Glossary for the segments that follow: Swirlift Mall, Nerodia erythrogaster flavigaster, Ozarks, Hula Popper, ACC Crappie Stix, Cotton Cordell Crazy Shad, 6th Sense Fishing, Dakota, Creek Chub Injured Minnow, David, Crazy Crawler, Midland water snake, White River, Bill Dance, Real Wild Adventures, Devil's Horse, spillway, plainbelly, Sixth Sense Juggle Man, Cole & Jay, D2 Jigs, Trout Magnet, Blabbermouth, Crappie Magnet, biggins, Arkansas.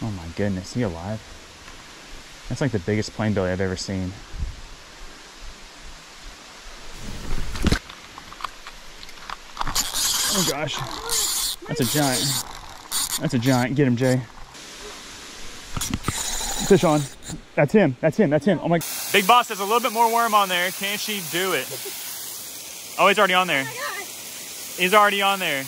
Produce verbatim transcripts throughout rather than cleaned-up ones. Oh my goodness, is he alive? That's like the biggest plainbilly I've ever seen. Oh gosh, that's a giant. That's a giant. Get him, Jay. Fish on. That's him. That's him. That's him. Oh my. Big Boss has a little bit more worm on there. Can she do it? Oh, he's already on there. Oh he's already on there.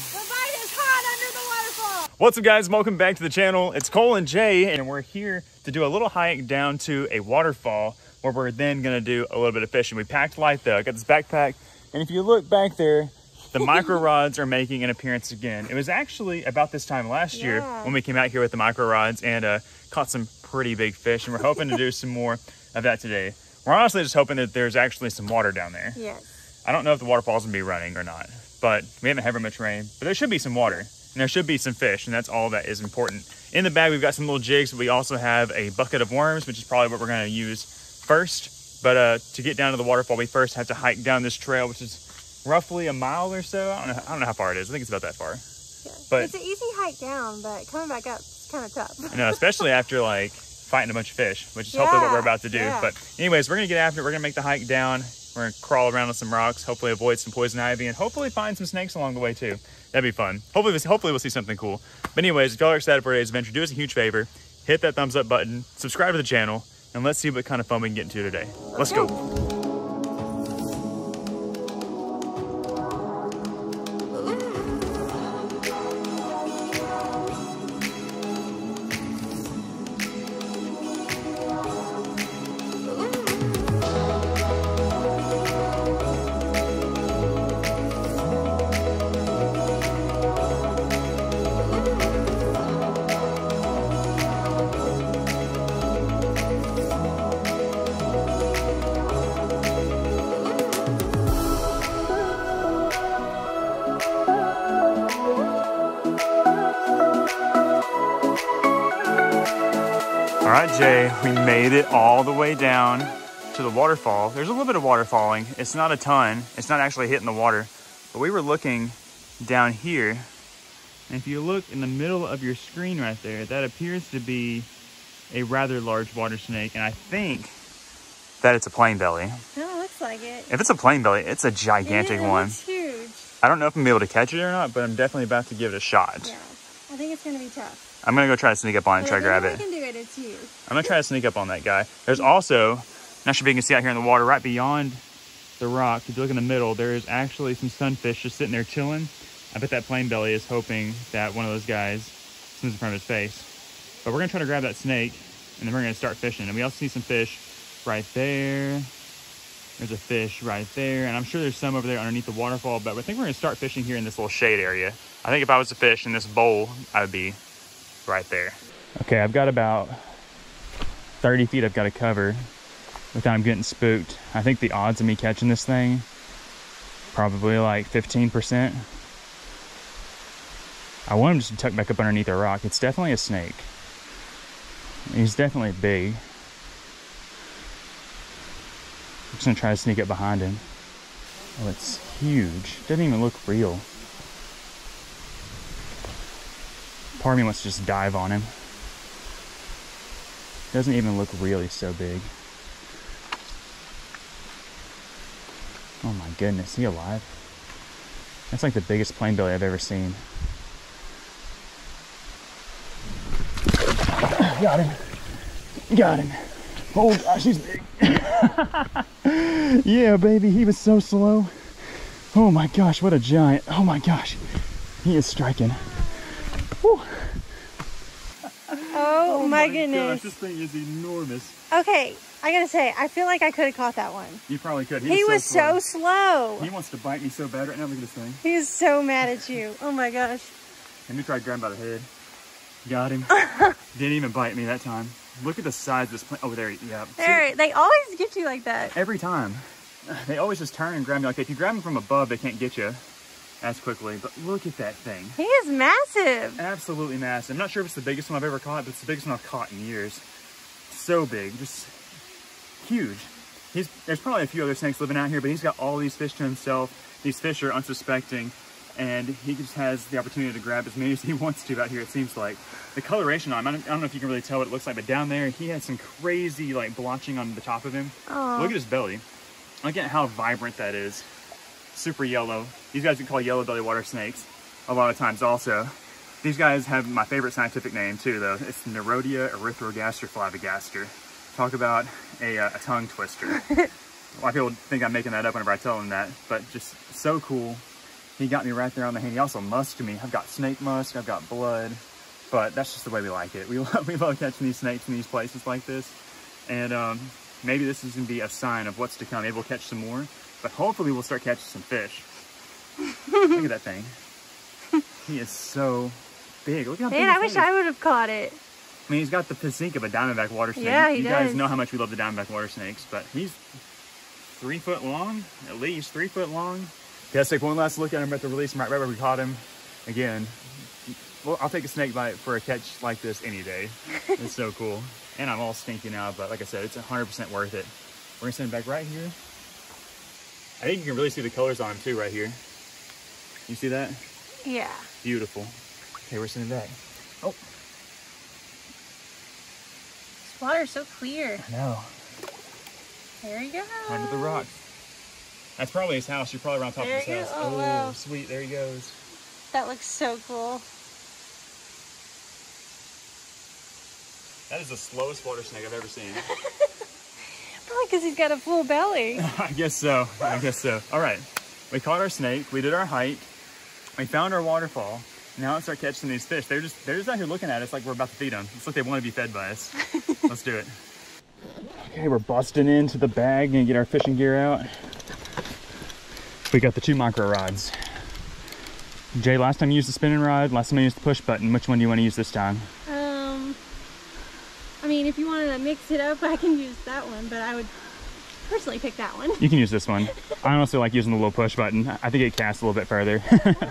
What's up guys, welcome back to the channel. It's Cole and Jay, and we're here to do a little hike down to a waterfall where we're then gonna do a little bit of fishing. We packed light though, I got this backpack. And if you look back there, the micro rods are making an appearance again. It was actually about this time last yeah. year when we came out here with the micro rods and uh, caught some pretty big fish. And we're hoping to do some more of that today. We're honestly just hoping that there's actually some water down there. Yes. I don't know if the waterfall's gonna be running or not, but we haven't had very much rain, but there should be some water. And there should be some fish, and that's all that is important. In the bag, we've got some little jigs, but we also have a bucket of worms, which is probably what we're gonna use first. But uh, to get down to the waterfall, we first have to hike down this trail, which is roughly a mile or so. I don't know, I don't know how far it is. I think it's about that far. Yeah. But it's an easy hike down, but coming back up is kind of tough. No, especially after like fighting a bunch of fish, which is yeah, hopefully what we're about to do. Yeah. But anyways, we're gonna get after it. We're gonna make the hike down. We're gonna crawl around on some rocks, hopefully avoid some poison ivy, and hopefully find some snakes along the way too. That'd be fun. Hopefully, hopefully we'll see something cool. But anyways, if y'all are excited for today's adventure, do us a huge favor, hit that thumbs up button, subscribe to the channel, and let's see what kind of fun we can get into today. Let's go. All right, Jay, we made it all the way down to the waterfall. There's a little bit of water falling. It's not a ton. It's not actually hitting the water, but we were looking down here. And if you look in the middle of your screen right there, that appears to be a rather large water snake. And I think that it's a plainbelly. No, it looks like it. If it's a plainbelly, it's a gigantic it is, one. It's huge. I don't know if I'm gonna be able to catch it or not, but I'm definitely about to give it a shot. Yeah, I think it's gonna be tough. I'm gonna go try to sneak up on it and try to grab it. I can do it, it's you. I'm gonna try to sneak up on that guy. There's also, not sure if you can see out here in the water, right beyond the rock, if you look in the middle, there is actually some sunfish just sitting there chilling. I bet that plainbelly is hoping that one of those guys swims in front of his face. But we're gonna try to grab that snake and then we're gonna start fishing. And we also see some fish right there. There's a fish right there. And I'm sure there's some over there underneath the waterfall, but I think we're gonna start fishing here in this little shade area. I think if I was to fish in this bowl, I would be right there. Okay, I've got about thirty feet I've got to cover without I'm getting spooked. I think the odds of me catching this thing probably like fifteen percent. I want him just to tuck back up underneath a rock. It's definitely a snake. He's definitely big. I'm just gonna try to sneak up behind him. Oh, it's huge. Doesn't even look real. Part of me wants to just dive on him. Doesn't even look really so big. Oh my goodness, is he alive? That's like the biggest plainbilly I've ever seen. Got him. Got him. Oh gosh, he's big. Yeah, baby, he was so slow. Oh my gosh, what a giant. Oh my gosh, he is striking. Oh, oh my, my goodness. Gosh, this thing is enormous. Okay, I gotta say, I feel like I could have caught that one. You probably could. He, he was, was so, slow. so slow. He wants to bite me so bad right now. Look at this thing. He is so mad at you. Oh my gosh. Let me try to grab him by the head. Got him. Didn't even bite me that time. Look at the size of this plant. Oh, there. Yeah. There. See? They always get you like that. Every time. They always just turn and grab me like that. If you grab them from above, they can't get you as quickly, but look at that thing. He is massive. Absolutely massive. I'm not sure if it's the biggest one I've ever caught, but it's the biggest one I've caught in years. So big, just huge. He's, there's probably a few other snakes living out here, but he's got all these fish to himself. These fish are unsuspecting. and he just has the opportunity to grab as many as he wants to out here, it seems like. The coloration on him, I don't, I don't know if you can really tell what it looks like, but down there, he had some crazy, like, blotching on the top of him. Aww. Look at his belly. Look at how vibrant that is. Super yellow. These guys we call yellow belly water snakes a lot of times also. These guys have my favorite scientific name, too, though. It's Nerodia erythrogaster flavigaster. Talk about a, uh, a tongue twister. A lot of people think I'm making that up whenever I tell them that, but just so cool. He got me right there on the hand. He also musked me. I've got snake musk, I've got blood, but that's just the way we like it. We love, we love catching these snakes in these places like this, and um, maybe this is going to be a sign of what's to come. Maybe we'll catch some more, but hopefully we'll start catching some fish. Look at that thing. He is so big. Look how Man, big I wish is. I would have caught it. I mean, he's got the physique of a diamondback water snake. Yeah, he you does. guys know how much we love the diamondback water snakes, but he's three foot long, at least three foot long. Okay, let's take one last look at him at the release, right, right where we caught him. Again, well, I'll take a snake bite for a catch like this any day. It's so cool. And I'm all stinky now, but like I said, it's one hundred percent worth it. We're gonna send him back right here. I think you can really see the colors on him too right here. You see that? Yeah. Beautiful. Okay, we're sending back. Oh. This water's so clear. I know. There he goes. Under the rock. That's probably his house. You're probably around top of his house. Oh, oh wow. Sweet. There he goes. That looks so cool. That is the slowest water snake I've ever seen. Probably because he's got a full belly. I guess so. I guess so. All right. We caught our snake. We did our hike. We found our waterfall. Now let's start catching these fish. They're just, they're just out here looking at us like we're about to feed them. It's like they want to be fed by us. Let's do it. Okay, we're busting into the bag and get our fishing gear out. We got the two micro rods. Jay, last time you used the spinning rod, last time I used the push button. Which one do you want to use this time? Um, I mean, if you wanted to mix it up, I can use that one, but I would personally pick that one. You can use this one. I honestly like using the little push button. I think it casts a little bit further. Wow.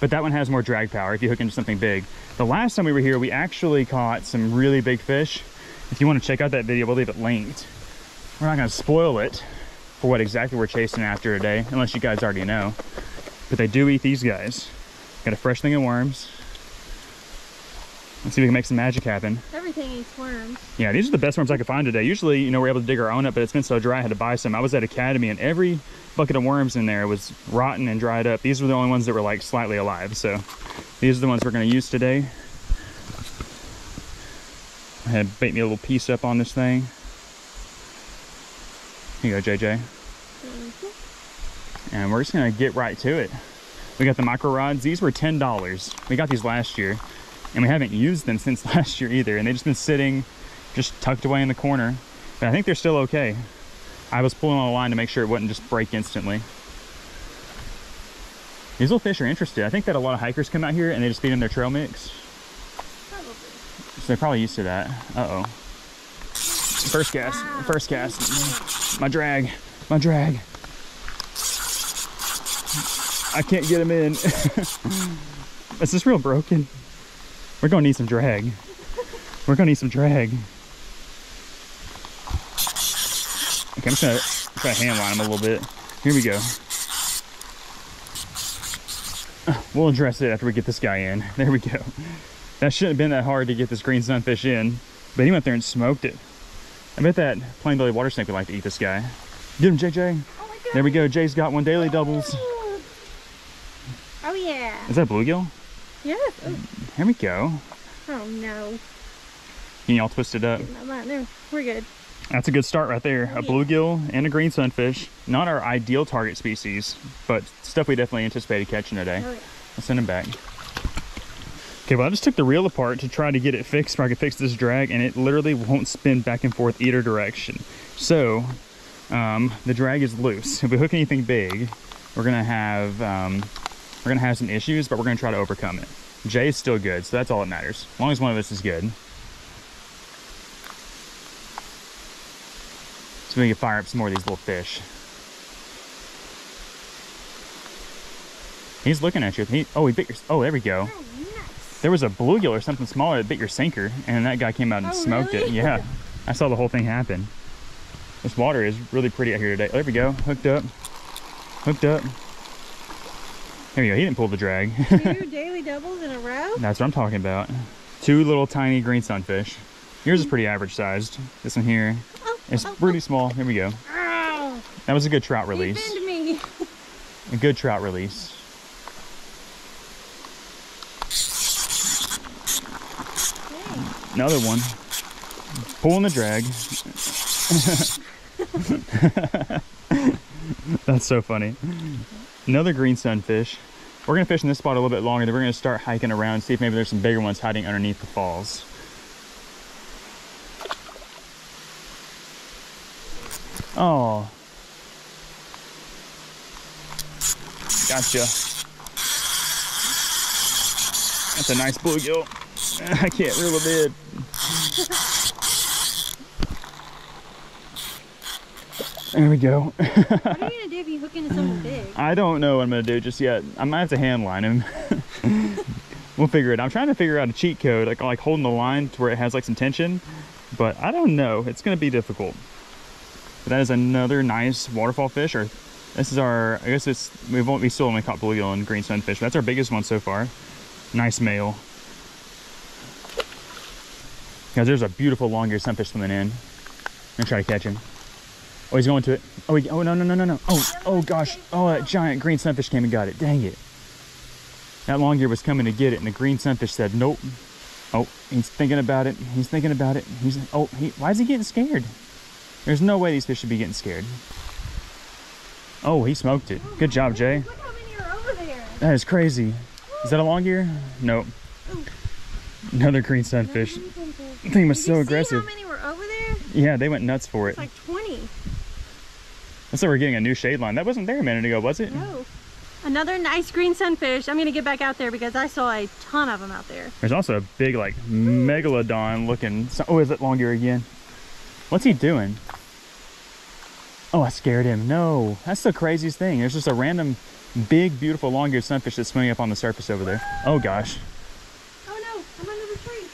But that one has more drag power if you hook into something big. The last time we were here, we actually caught some really big fish. If you want to check out that video, we'll leave it linked. We're not going to spoil it for what exactly we're chasing after today, unless you guys already know. But they do eat these guys. Got a fresh thing of worms. Let's see if we can make some magic happen. Everything eats worms. Yeah, these are the best worms I could find today. Usually, you know, we're able to dig our own up, but it's been so dry I had to buy some. I was at Academy and every bucket of worms in there was rotten and dried up. These were the only ones that were like slightly alive. So these are the ones we're going to use today. I had to bait me a little piece up on this thing. Here you go, J J. Mm-hmm. And we're just gonna get right to it. We got the micro rods. These were ten dollars. We got these last year and we haven't used them since last year either. And they've just been sitting just tucked away in the corner, but I think they're still okay. I was pulling on a line to make sure it wouldn't just break instantly. These little fish are interested. I think that a lot of hikers come out here and they just feed them their trail mix. They're probably used to that. Uh-oh. First cast, wow. first cast. My drag, my drag. I can't get him in. Is this real broken? We're gonna need some drag. We're gonna need some drag. Okay, I'm just gonna try to hand line him a little bit. Here we go. We'll address it after we get this guy in. There we go. That shouldn't have been that hard to get this green sunfish in, but he went there and smoked it. I bet that plain belly water snake would like to eat this guy. Get him, J J. Oh my God. There we go. Jay's got one. Daily doubles. Oh, yeah. Is that bluegill? Yes. Ooh. Here we go. Oh, no. Can y'all twist it up? No, no, we're good. That's a good start right there. Oh, a bluegill yeah. and a green sunfish. Not our ideal target species, but stuff we definitely anticipated catching today. Oh, yeah. I'll send him back. Okay, well I just took the reel apart to try to get it fixed where I could fix this drag and it literally won't spin back and forth either direction. So, um, the drag is loose. If we hook anything big, we're gonna have, um, we're gonna have some issues, but we're gonna try to overcome it. Jay's still good, so that's all that matters. As long as one of us is good. So we can fire up some more of these little fish. He's looking at you. He, oh, he bit your, oh, there we go. There was a bluegill or something smaller that bit your sinker, and that guy came out and oh, smoked really? it. Yeah, I saw the whole thing happen. This water is really pretty out here today. Oh, there we go, hooked up, hooked up. There you go. He didn't pull the drag. Two daily doubles in a row? That's what I'm talking about. Two little tiny green sunfish. Yours is pretty average sized. This one here is pretty small. Here we go. Ow. That was a good trout release. He bend me. A good trout release. Dang. Another one. Pulling the drag. That's so funny. Another green sunfish. We're gonna fish in this spot a little bit longer, then we're gonna start hiking around, see if maybe there's some bigger ones hiding underneath the falls. Oh, gotcha. That's a nice bluegill. I can't reel a bid. There we go. What are you gonna do if you hook into something big? I don't know what I'm gonna do just yet. I might have to hand line him. We'll figure it out. I'm trying to figure out a cheat code, like like holding the line to where it has like some tension, but I don't know. It's gonna be difficult. But that is another nice waterfall fish. Or this is our, I guess it's, we won't be still only caught bluegill and green sunfish. But that's our biggest one so far. Nice male. Guys, there's a beautiful long-eared sunfish swimming in. I'm gonna try to catch him. Oh, he's going to it. Oh, he, oh no, no, no, no, no. Oh, oh gosh. Oh, that giant green sunfish came and got it. Dang it. That long-eared was coming to get it, and the green sunfish said, nope. Oh, he's thinking about it. He's thinking about it. He's, oh, he, why is he getting scared? There's no way these fish should be getting scared. Oh, he smoked it. Good job, Jay. Look how many are over there. That is crazy. Is that a long ear? Nope. Another green sunfish. The thing was so aggressive. Did you see how many were over there? Yeah, they went nuts for it. It's like twenty. That's like we're getting a new shade line. That wasn't there a minute ago, was it? No. Another nice green sunfish. I'm going to get back out there because I saw a ton of them out there. There's also a big, like, megalodon looking. Oh, is it long ear again? What's he doing? Oh, I scared him. No, that's the craziest thing. There's just a random big, beautiful long-eared sunfish that's swimming up on the surface over there. Oh, gosh. Oh, no, I'm under the tree.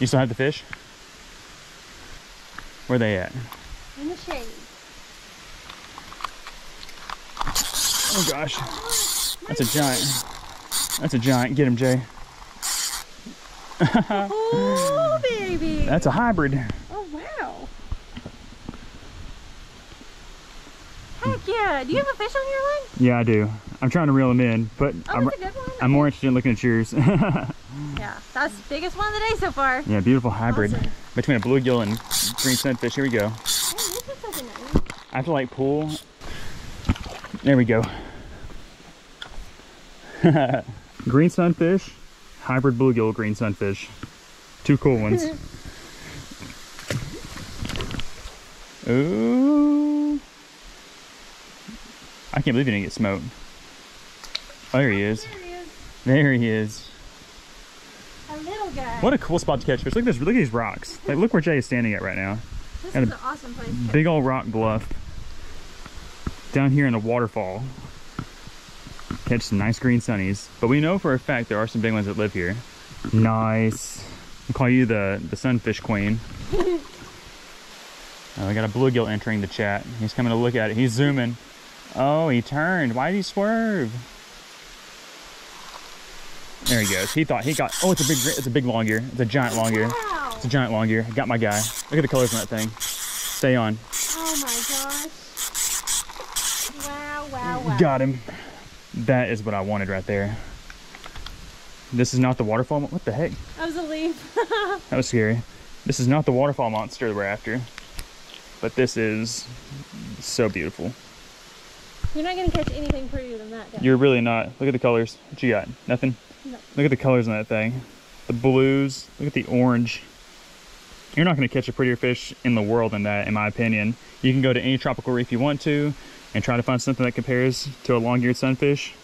You still have the fish? Where are they at? In the shade. Oh, gosh. That's a giant. That's a giant. Get him, Jay. Oh, baby. That's a hybrid. Yeah, do you have a fish on your line? Yeah, I do. I'm trying to reel them in, but oh, I'm, that's a good one. I'm more interested in looking at yours. Yeah, that's the biggest one of the day so far. Yeah, beautiful hybrid. Awesome. Between a bluegill and green sunfish. Here we go. Hey, this looks like a nice. I have to like pull. There we go. Green sunfish, hybrid bluegill, green sunfish. Two cool ones. Ooh. I can't believe he didn't get smoked. Oh, there he is. There he is. There he is. A little guy. What a cool spot to catch fish. Look at this. Look at these rocks. Like, look where Jay is standing at right now. This is an awesome place. Big old rock bluff. Down here in a waterfall. Catch some nice green sunnies. But we know for a fact there are some big ones that live here. Nice. We'll call you the, the sunfish queen. Oh, we got a bluegill entering the chat. He's coming to look at it. He's zooming. Oh, he turned. Why did he swerve? There he goes. He thought he got. Oh, it's a big. It's a big long ear. It's a giant long ear. Wow. It's a giant long ear. I got my guy. Look at the colors on that thing. Stay on. Oh my gosh! Wow! Wow! Wow! Got him. That is what I wanted right there. This is not the waterfall. What the heck? That was a leaf. That was scary. This is not the waterfall monster that we're after, but this is so beautiful. You're not going to catch anything prettier than that, guys. You're really not. Look at the colors. What you got? Nothing? No. Look at the colors on that thing. The blues. Look at the orange. You're not going to catch a prettier fish in the world than that, in my opinion. You can go to any tropical reef you want to and try to find something that compares to a long-eared sunfish.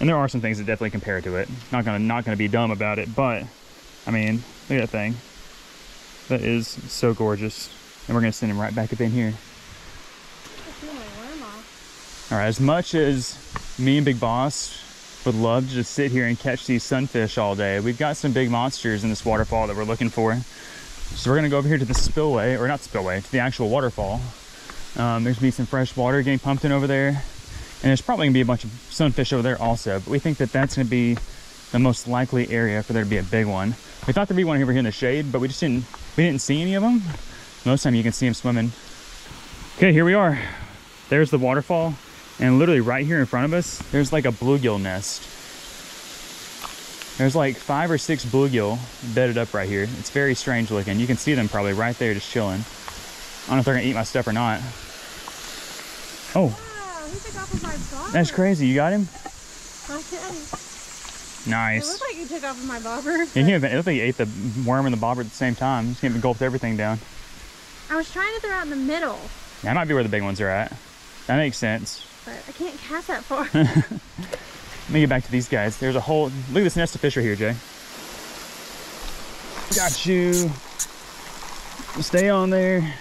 And there are some things that definitely compare to it. Not going to not going to be dumb about it, but, I mean, look at that thing. That is so gorgeous. And we're going to send him right back up in here. All right, as much as me and Big Boss would love to just sit here and catch these sunfish all day, we've got some big monsters in this waterfall that we're looking for. So we're gonna go over here to the spillway, or not spillway, to the actual waterfall. Um, there's gonna be some fresh water getting pumped in over there. And there's probably gonna be a bunch of sunfish over there also, but we think that that's gonna be the most likely area for there to be a big one. We thought there'd be one over here in the shade, but we just didn't, we didn't see any of them. Most of the time you can see them swimming. Okay, here we are. There's the waterfall, and literally right here in front of us, there's like a bluegill nest. There's like five or six bluegill bedded up right here. It's very strange looking. You can see them probably right there just chilling. I don't know if they're gonna eat my stuff or not. Oh. Wow, he took off of my bobber. That's crazy, you got him? I did. Nice. It looked like you took off of my bobber. But... It looked like you ate the worm and the bobber at the same time. You just can't gulp everything down. I was trying to throw out in the middle. That might be where the big ones are at. That makes sense. But I can't cast that far. Let me get back to these guys. There's a whole, look at this nest of fish right here, Jay. Got you. Stay on there.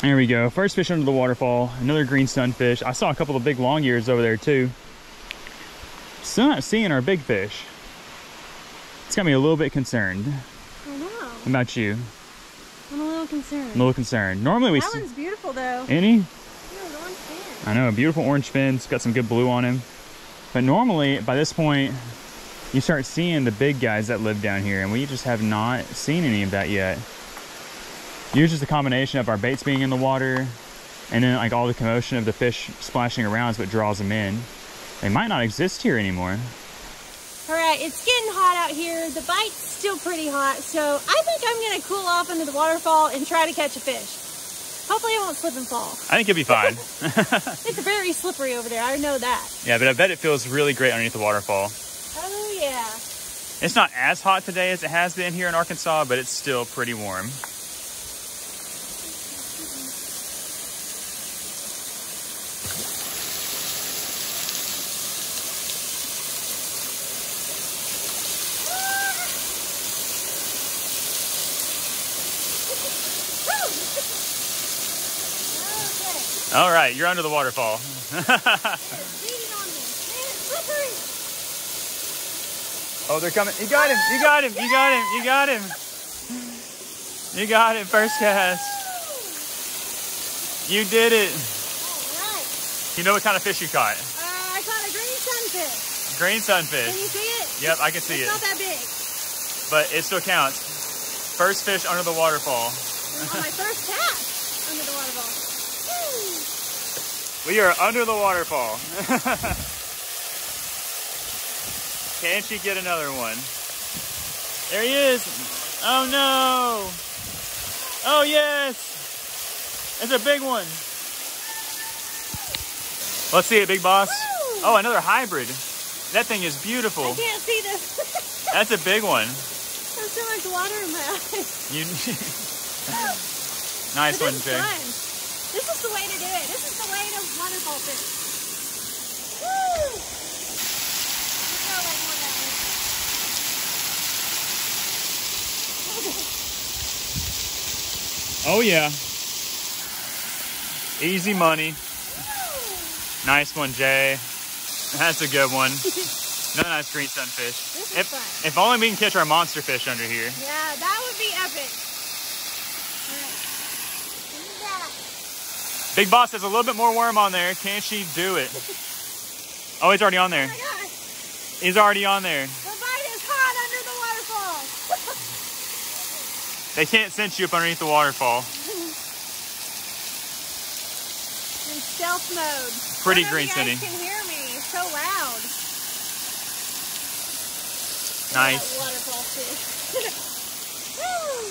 There we go. First fish under the waterfall. Another green sunfish. I saw a couple of big long ears over there too. Still not seeing our big fish. It's got me a little bit concerned. I know. What about you? I'm a little concerned. A little concerned. Normally we see. That one's beautiful though. Any? I know, a beautiful orange fin. It's got some good blue on him. But normally, by this point, you start seeing the big guys that live down here, and we just have not seen any of that yet. Usually it's just a combination of our baits being in the water, and then like all the commotion of the fish splashing around is what draws them in. They might not exist here anymore. All right, it's getting hot out here. The bite's still pretty hot, so I think I'm gonna cool off under the waterfall and try to catch a fish. Hopefully it won't slip and fall. I think you'll be fine. It's very slippery over there, I know that. Yeah, but I bet it feels really great underneath the waterfall. Oh yeah. It's not as hot today as it has been here in Arkansas, but it's still pretty warm. All right, you're under the waterfall. Oh, they're coming. You got him. You got him. You got him. You got him. You got him. First cast. You did it. All right. You know what kind of fish you caught? Uh, I caught a green sunfish. Green sunfish. Can you see it? Yep, I can see it. It's not that big. But it still counts. First fish under the waterfall. On my first cast under the waterfall. We are under the waterfall. Can she get another one? There he is. Oh no. Oh yes. It's a big one. Let's see it, big boss. Woo! Oh, another hybrid. That thing is beautiful. I can't see this. That's a big one. There's so much water in my eyes. You... Nice one, Jay. Fun. This is the way to do it. This is the way to waterfall fish. Woo! Let's go like more that way. Oh yeah. Easy money. Woo! Nice one, Jay. That's a good one. Another nice green sunfish. This is if, fun. If only we can catch our monster fish under here. Yeah, that would be epic. Big boss has a little bit more worm on there. Can she do it? Oh, he's already on there. Oh my gosh. He's already on there. The bite is hot under the waterfall. They can't sense you up underneath the waterfall. In stealth mode. Pretty green city. You guys can hear me. It's so loud. Nice. That waterfall fish. Woo!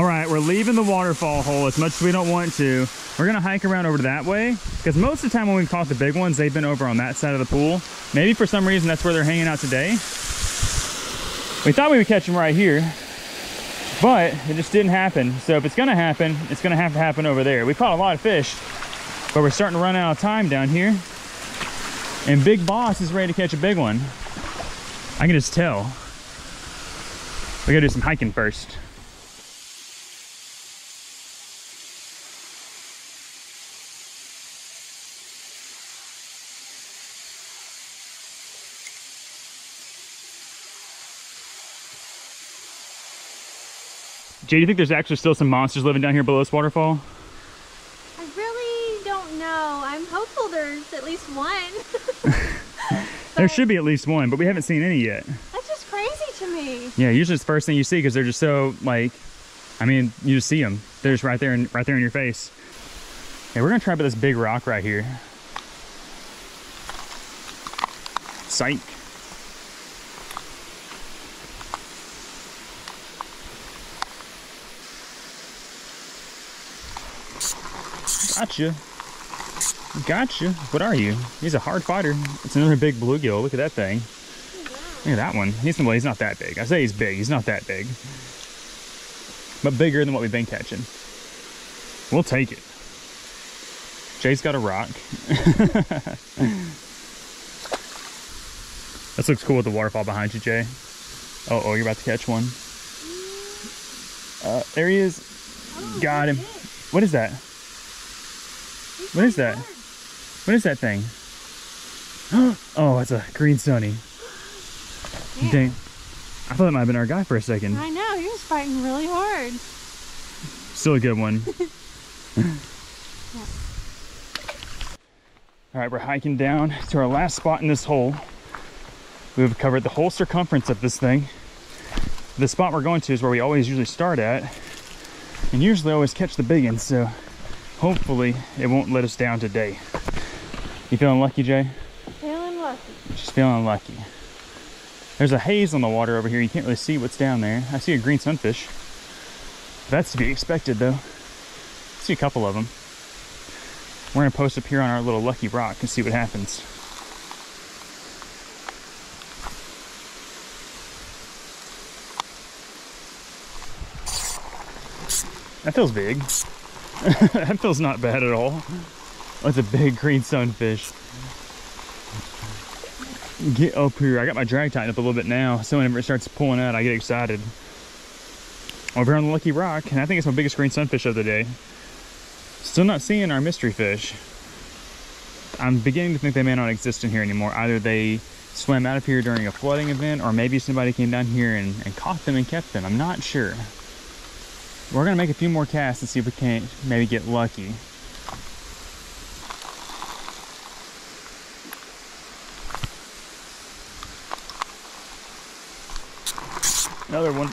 All right, we're leaving the waterfall hole as much as we don't want to. We're going to hike around over that way because most of the time when we caught the big ones, they've been over on that side of the pool. Maybe for some reason, that's where they're hanging out today. We thought we would catch them right here, but it just didn't happen. So if it's going to happen, it's going to have to happen over there. We caught a lot of fish, but we're starting to run out of time down here. And Big Boss is ready to catch a big one. I can just tell. We got to do some hiking first. Jay, do you think there's actually still some monsters living down here below this waterfall? I really don't know. holders, at least one. There should be at least one, but we haven't seen any yet. That's just crazy to me. Yeah, usually it's the first thing you see because they're just so, like, I mean, you just see them. They're just right there, in, right there in your face. Yeah, we're gonna try this big rock right here. Psych. Gotcha. Gotcha. What are you? He's a hard fighter. It's another big bluegill. Look at that thing. Look at that one. He's, well, he's not that big. I say he's big. He's not that big. But bigger than what we've been catching. We'll take it. Jay's got a rock. This looks cool with the waterfall behind you, Jay. Uh oh, you're about to catch one. Uh, there he is. Oh, got him. What is that? What is that? What is that thing? Oh, that's a green sunny. Yeah. Dang. I thought it might have been our guy for a second. I know, he was fighting really hard. Still a good one. Yeah. All right, we're hiking down to our last spot in this hole. We've covered the whole circumference of this thing. The spot we're going to is where we always usually start at, and usually always catch the big ones, so hopefully it won't let us down today. You feeling lucky, Jay? Feeling lucky. Just feeling lucky. There's a haze on the water over here. You can't really see what's down there. I see a green sunfish. That's to be expected, though. I see a couple of them. We're gonna post up here on our little lucky rock and see what happens. That feels big. That feels not bad at all. That's a big green sunfish. Get up here. I got my drag tightened up a little bit now, so whenever it starts pulling out, I get excited. Over here on the lucky rock, and I think it's my biggest green sunfish of the day. Still not seeing our mystery fish. I'm beginning to think they may not exist in here anymore. Either they swam out of here during a flooding event, or maybe somebody came down here and, and caught them and kept them. I'm not sure. We're gonna make a few more casts and see if we can't maybe get lucky. Another one.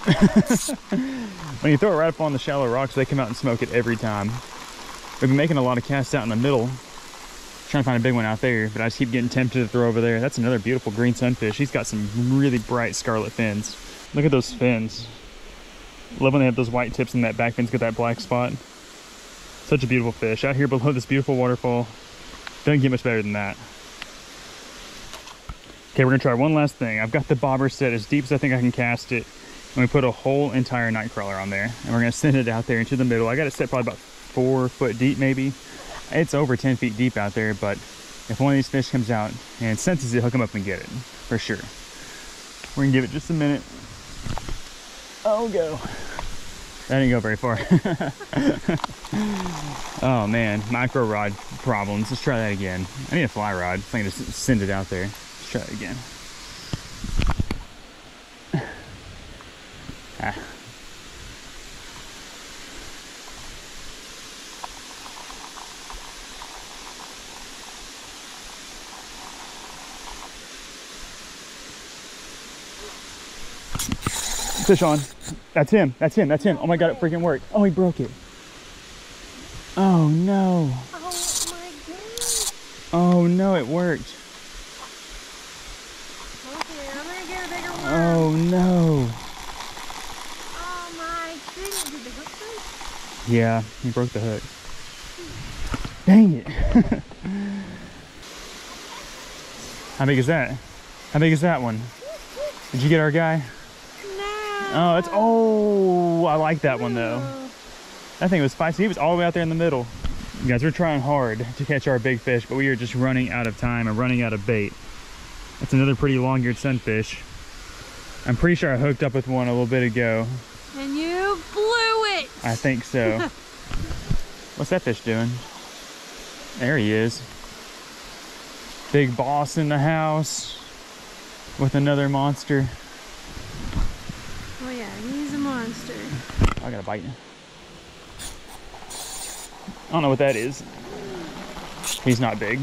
When you throw it right up on the shallow rocks, they come out and smoke it every time. We've been making a lot of casts out in the middle. Trying to find a big one out there, but I just keep getting tempted to throw over there. That's another beautiful green sunfish. He's got some really bright scarlet fins. Look at those fins. Love when they have those white tips and that back fin's got that black spot. Such a beautiful fish out here below this beautiful waterfall. Doesn't get much better than that. Okay, we're gonna try one last thing. I've got the bobber set as deep as I think I can cast it, and we put a whole entire night crawler on there, and we're gonna send it out there into the middle. I got it set probably about four foot deep, maybe. It's over ten feet deep out there, but if one of these fish comes out and senses it, he'll come up and get it for sure. We're gonna give it just a minute. Oh, go. That didn't go very far. Oh man, micro rod problems. Let's try that again. I need a fly rod. I think I just send it out there. Let's try it again. Ah. Fish on. That's him. That's him. That's him. Oh my god, it freaking worked. Oh, he broke it. Oh no. Oh my god. Oh no, it worked. Okay, I'm gonna get a bigger one. Oh no. Oh my goodness. Did the hook break? Yeah, he broke the hook. Dang it. How big is that? How big is that one? Did you get our guy? Oh, it's, oh, I like that one though. That thing was spicy. He was all the way out there in the middle. You guys, we're trying hard to catch our big fish, but we are just running out of time and running out of bait. That's another pretty long-eared sunfish. I'm pretty sure I hooked up with one a little bit ago. And you blew it. I think so. What's that fish doing? There he is. Big boss in the house with another monster. I got a bite. I don't know what that is. he's not big.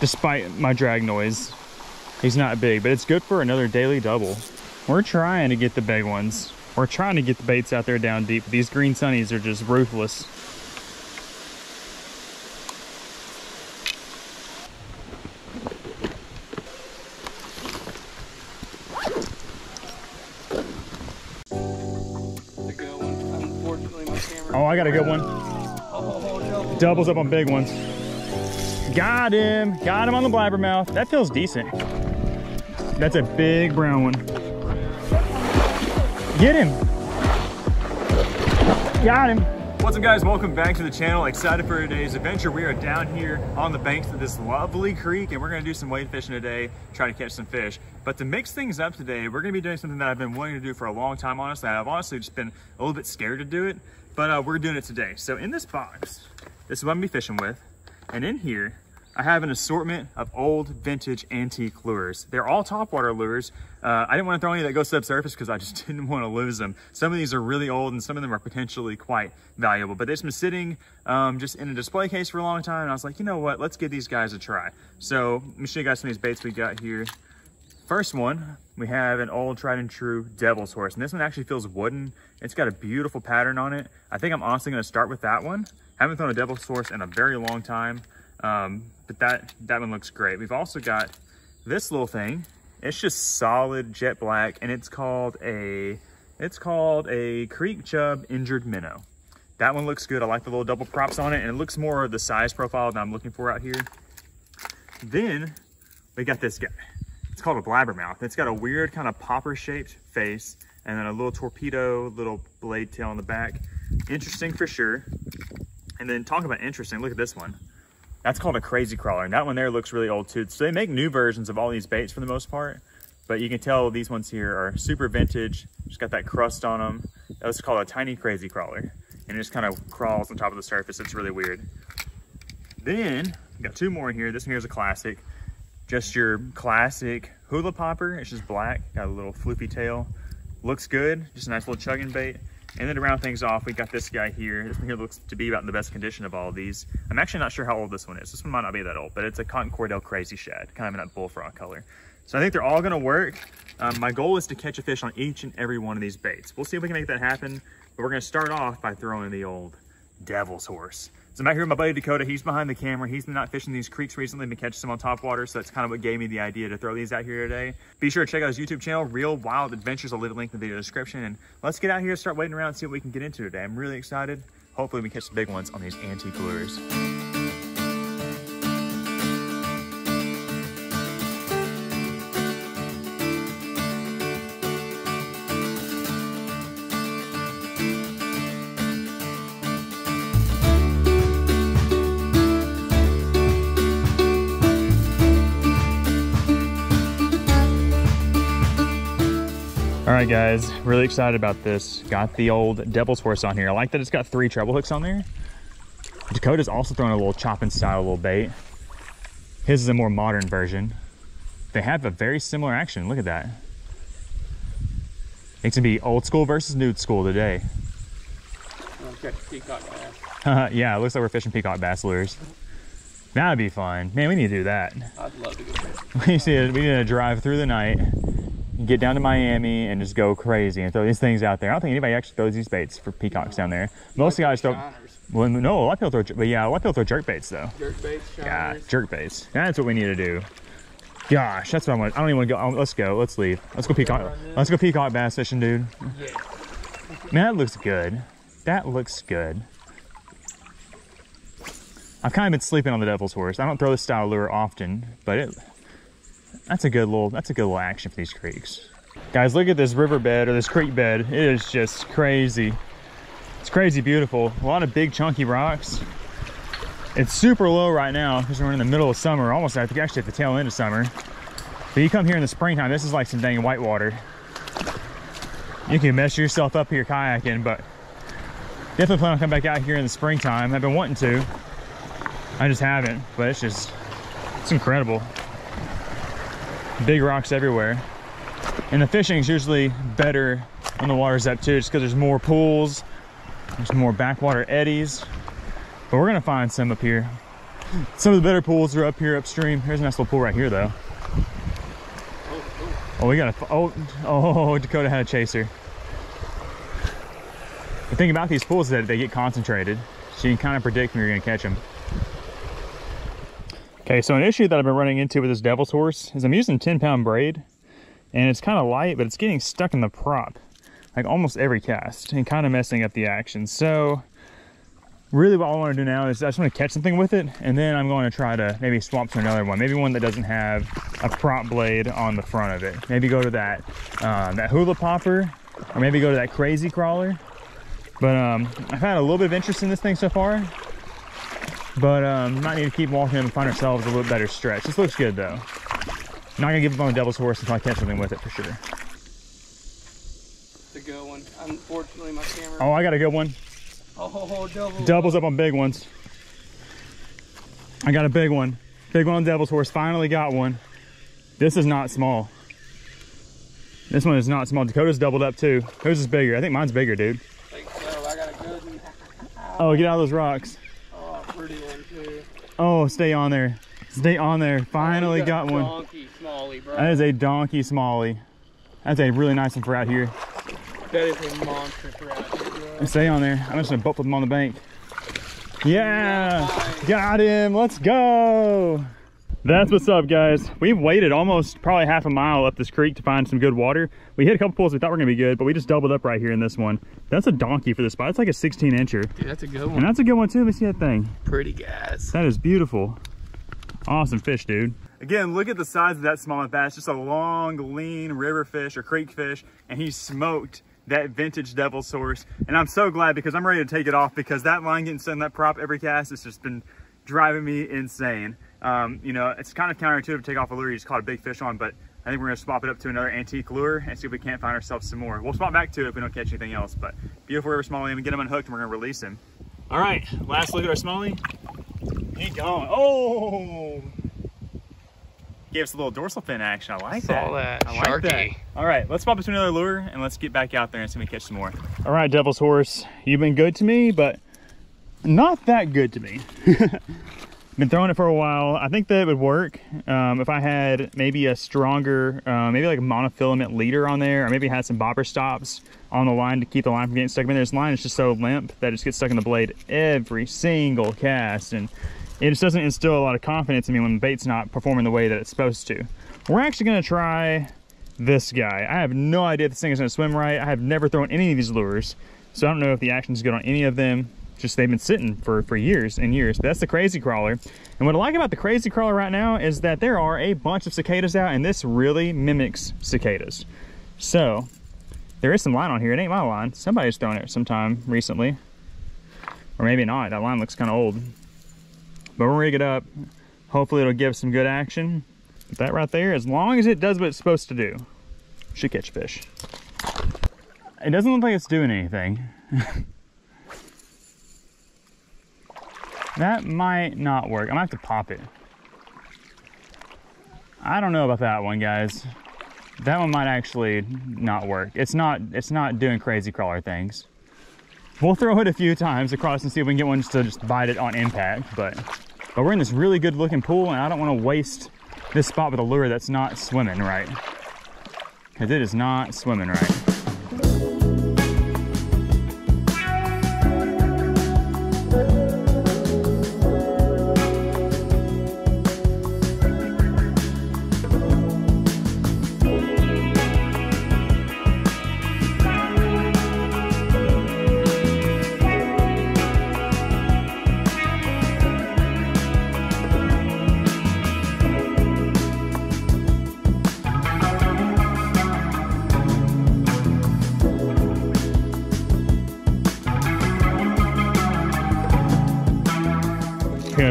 Despite my drag noise, he's not big, but it's good for another daily double. We're trying to get the big ones. We're trying to get the baits out there down deep. These green sunnies are just ruthless. Oh, I got a good one. Doubles up on big ones. Got him. Got him on the blabbermouth. That feels decent. That's a big brown one. Get him. Got him. What's up, guys? Welcome back to the channel. Excited for today's adventure. We are down here on the banks of this lovely creek, and we're going to do some wade fishing today, try to catch some fish. But to mix things up today, we're going to be doing something that I've been wanting to do for a long time, honestly. I've honestly just been a little bit scared to do it, but uh, we're doing it today. So in this box, this is what I'm going to be fishing with. And in here, I have an assortment of old vintage antique lures. They're all topwater lures. Uh, I didn't want to throw any that go subsurface because I just didn't want to lose them. Some of these are really old and some of them are potentially quite valuable, but they've been sitting um, just in a display case for a long time. And I was like, you know what? Let's give these guys a try. So let me show you guys some of these baits we got here. First one, we have an old tried and true Devil's Horse. And this one actually feels wooden. It's got a beautiful pattern on it. I think I'm honestly going to start with that one. Haven't thrown a Devil's Horse in a very long time. Um, but that, that one looks great. We've also got this little thing. It's just solid jet black, and it's called a, it's called a Creek Chub Injured Minnow. That one looks good. I like the little double props on it, and it looks more of the size profile that I'm looking for out here. Then we got this guy. It's called a blabbermouth. It's got a weird kind of popper shaped face and then a little torpedo, little blade tail on the back. Interesting for sure. And then talking about interesting, look at this one. That's called a Crazy Crawler, and that one there looks really old too. So they make new versions of all these baits for the most part, but you can tell these ones here are super vintage. Just got that crust on them. That was called a tiny Crazy Crawler, and it just kind of crawls on top of the surface. It's really weird. Then we got two more in here. This one here's a classic, just your classic Hula Popper. It's just black, got a little floopy tail. Looks good, just a nice little chugging bait. And then to round things off, we got this guy here. This one here looks to be about in the best condition of all of these. I'm actually not sure how old this one is. This one might not be that old, but it's a Cotton Cordell Crazy Shad, kind of in that bullfrog color. So I think they're all gonna work. Um, my goal is to catch a fish on each and every one of these baits. We'll see if we can make that happen, but we're gonna start off by throwing the old Devil's Horse. So I'm out here with my buddy Dakota. He's behind the camera. He's been out fishing these creeks recently, been catching some on top water. So that's kind of what gave me the idea to throw these out here today. Be sure to check out his YouTube channel, Real Wild Adventures. I'll leave a link in the video description. And let's get out here and start wading around and see what we can get into today. I'm really excited. Hopefully we catch the big ones on these antique lures. All right, guys, really excited about this. Got the old Devil's Horse on here. I like that it's got three treble hooks on there. Dakota's also throwing a little chopping style little bait. His is a more modern version. They have a very similar action. Look at that. It's gonna be old school versus new school today. Peacock bass. Yeah, it looks like we're fishing peacock bass lures. That'd be fun, man. We need to do that. I'd love to go. We need to, we need to drive through the night, get down to Miami and just go crazy and throw these things out there. I don't think anybody actually throws these baits for peacocks down there. Most of the guys throw, well, no, a lot of people throw, but yeah, a lot of people throw jerk baits though. Jerk baits, yeah, jerk baits. That's what we need to do. Gosh, that's what I want. I don't even want to go. Let's go. Let's leave. Let's go peacock. Let's go peacock bass fishing, dude. Man, that looks good. That looks good. I've kind of been sleeping on the Devil's Horse. I don't throw this style lure often, but it. That's a good little, that's a good little action for these creeks. Guys, look at this riverbed or this creek bed. It is just crazy. It's crazy beautiful. A lot of big chunky rocks. It's super low right now because we're in the middle of summer, almost I think actually at the tail end of summer. But you come here in the springtime, this is like some dang white water. You can mess yourself up here kayaking, but definitely plan on coming back out here in the springtime. I've been wanting to. I just haven't, but it's just, it's incredible. Big rocks everywhere, and the fishing is usually better when the water's up too, just because there's more pools, there's more backwater eddies. But we're gonna find some up here. Some of the better pools are up here upstream. Here's a nice little pool right here though. Oh, we got a, oh, oh, Dakota had a chaser. The thing about these pools is that they get concentrated, so you can kind of predict when you're gonna catch them. Okay, so an issue that I've been running into with this Devil's Horse is I'm using ten pound braid, and it's kind of light, but it's getting stuck in the prop, like almost every cast, and kind of messing up the action. So really what I wanna do now is I just wanna catch something with it, and then I'm gonna try to maybe swap to another one, maybe one that doesn't have a prop blade on the front of it. Maybe go to that, um, that Hula Popper, or maybe go to that Crazy Crawler. But um, I've had a little bit of interest in this thing so far, but um, might need to keep walking and find ourselves a little bit better stretch. This looks good though. I'm not gonna give up on the Devil's Horse until I catch something with it for sure. It's a good one. Unfortunately, my camera. Oh, I got a good one. Oh, double. Doubles up on big ones. I got a big one. Big one on Devil's Horse. Finally got one. This is not small. This one is not small. Dakota's doubled up too. Whose is bigger? I think mine's bigger, dude. I think so. I got a good one. Oh, get out of those rocks. Oh, pretty one too. Oh, stay on there. Stay on there. Finally oh, got, got one. Donkey smallie, bro. That is a donkey smallie. That's a really nice one for out here. That is a monster for out here. Stay on there. I'm just gonna butt with him on the bank. Yeah, got him. Let's go. That's what's up, guys. We've waited almost probably half a mile up this creek to find some good water. We hit a couple pools we thought were gonna be good, but we just doubled up right here in this one. That's a donkey for the spot. It's like a sixteen incher. Dude, that's a good one. And that's a good one too. Let me see that thing. Pretty, guys. That is beautiful. Awesome fish, dude. Again, look at the size of that smallmouth bass. Just a long, lean river fish or creek fish, and he smoked that vintage Devil's Horse. And I'm so glad because I'm ready to take it off, because that line getting set in that prop every cast has just been driving me insane. Um, you know, it's kind of counterintuitive to take off a lure you just caught a big fish on, but I think we're gonna swap it up to another antique lure and see if we can't find ourselves some more. We'll swap back to it if we don't catch anything else, but beautiful river smallie, and get him unhooked and we're gonna release him. All right, last look at our smallie. He gone. Oh! Gave us a little dorsal fin action. I like that. Saw that. I like that. All right, let's pop into another lure and let's get back out there and see if we catch some more. All right, Devil's Horse, you've been good to me, but not that good to me. Been throwing it for a while. I think that it would work um, if I had maybe a stronger, uh, maybe like a monofilament leader on there, or maybe had some bobber stops on the line to keep the line from getting stuck. I mean, this line is just so limp that it just gets stuck in the blade every single cast, and it just doesn't instill a lot of confidence in me when the bait's not performing the way that it's supposed to. We're actually gonna try this guy. I have no idea if this thing is gonna swim right. I have never thrown any of these lures, so I don't know if the action's good on any of them. Just they've been sitting for, for years and years. But that's the Crazy Crawler. And what I like about the Crazy Crawler right now is that there are a bunch of cicadas out, and this really mimics cicadas. So there is some line on here. It ain't my line. Somebody's thrown it sometime recently. Or maybe not, that line looks kinda old. But we'll rig it up. Hopefully it'll give some good action. But that right there, as long as it does what it's supposed to do, should catch fish. It doesn't look like it's doing anything. That might not work. I'm gonna have to pop it. I don't know about that one, guys. That one might actually not work. It's not, it's not doing Crazy Crawler things. We'll throw it a few times across and see if we can get one just to just bite it on impact, but But we're in this really good looking pool, and I don't want to waste this spot with a lure that's not swimming right. Because it is not swimming right.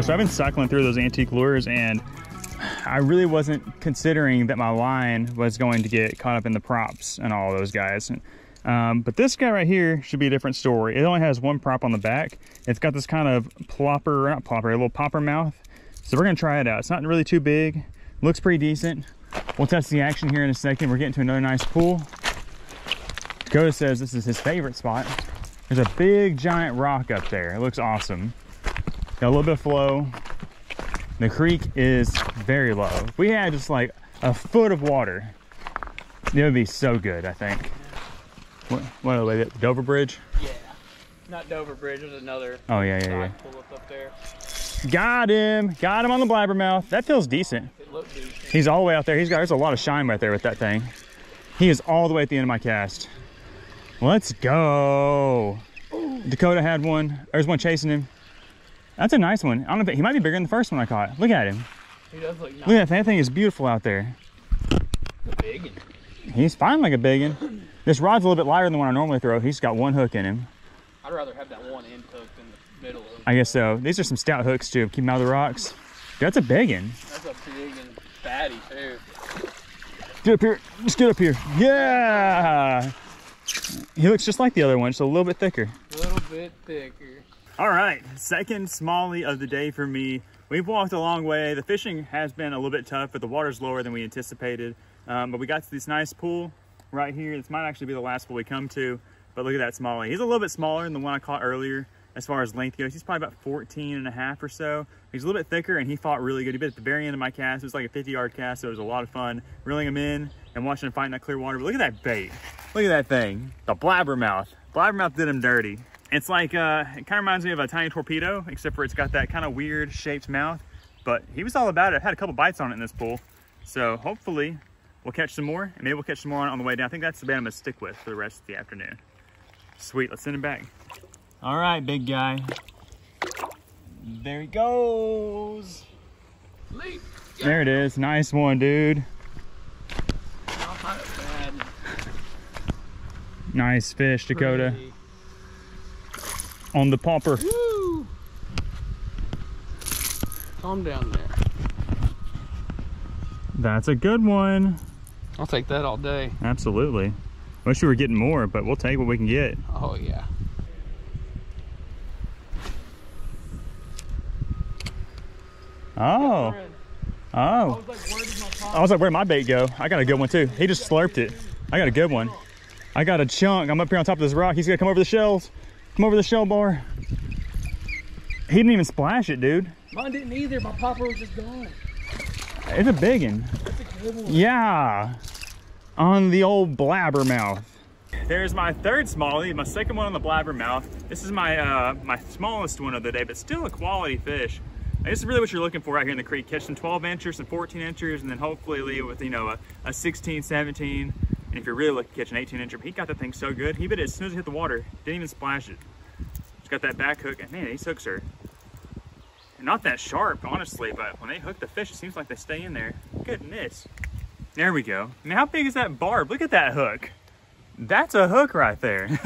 So I've been cycling through those antique lures, and I really wasn't considering that my line was going to get caught up in the props and all those guys. Um, but this guy right here should be a different story. It only has one prop on the back. It's got this kind of plopper, not plopper, a little popper mouth. So we're gonna try it out. It's not really too big. Looks pretty decent. We'll test the action here in a second. We're getting to another nice pool. Dakota says this is his favorite spot. There's a big giant rock up there. It looks awesome. Got a little bit of flow. The creek is very low. If we had just like a foot of water, it would be so good, I think. What, what are they, Dover Bridge? Yeah, not Dover Bridge, there's another. Oh yeah, yeah, yeah. Pull up up there. Got him, got him on the blabbermouth. That feels decent. It looked decent. He's all the way out there. He's got, there's a lot of shine right there with that thing. He is all the way at the end of my cast. Let's go. Ooh. Dakota had one. There's one chasing him. That's a nice one. I don't know if he might be bigger than the first one I caught. Look at him. He does look nice. Look at that thing. That thing is beautiful out there. A big one. He's fine like a big one. This rod's a little bit lighter than the one I normally throw. He's got one hook in him. I'd rather have that one end hook than the middle. Of I guess so. These are some stout hooks too. Keep them out of the rocks. That's a big one. That's a big one. Fatty too. Get up here. Just get up here. Yeah. He looks just like the other one, just a little bit thicker. A little bit thicker. All right, second smallie of the day for me. We've walked a long way. The fishing has been a little bit tough, but the water's lower than we anticipated. Um, but we got to this nice pool right here. This might actually be the last pool we come to, but look at that smallie. He's a little bit smaller than the one I caught earlier as far as length goes. He's probably about fourteen and a half or so. He's a little bit thicker and he fought really good. He bit at the very end of my cast. It was like a fifty yard cast, so it was a lot of fun reeling him in and watching him fight in that clear water. But look at that bait. Look at that thing. The blabbermouth. Blabbermouth did him dirty. It's like, uh, it kind of reminds me of a tiny torpedo, except for it's got that kind of weird shaped mouth. But he was all about it. I've had a couple bites on it in this pool. So hopefully we'll catch some more, and maybe we'll catch some more on, on the way down. I think that's the bait I'm gonna stick with for the rest of the afternoon. Sweet, let's send him back. All right, big guy. There he goes. Leap. Yeah. There it is. Nice one, dude. Not bad. Nice fish, Dakota. Pretty. On the popper. Woo. Calm down there. That's a good one. I'll take that all day. Absolutely. Wish we were getting more, but we'll take what we can get. Oh, yeah. Oh. Oh. I was like, where did my pop? I was like, where'd my bait go? I got a good one, too. He just slurped it. I got a good one. I got a chunk. I'm up here on top of this rock. He's going to come over the shells. Come over the shell bar. He didn't even splash it, dude. Mine didn't either. My popper was just gone. It's a big one. That's a good one. Yeah. On the old blabbermouth. There's my third smallie, my second one on the blabbermouth. This is my uh, my smallest one of the day, but still a quality fish. And this is really what you're looking for out here in the creek. Catch some twelve inchers, some fourteen inchers, and then hopefully leave with, you know, a, a sixteen, seventeen. And if you're really lucky, catch an eighteen incher. He got that thing so good. He bit it as soon as it hit the water. Didn't even splash it. Just got that back hook. And man, these hooks are not that sharp, honestly, but when they hook the fish, it seems like they stay in there. Goodness. There we go. I mean, how big is that barb? Look at that hook. That's a hook right there.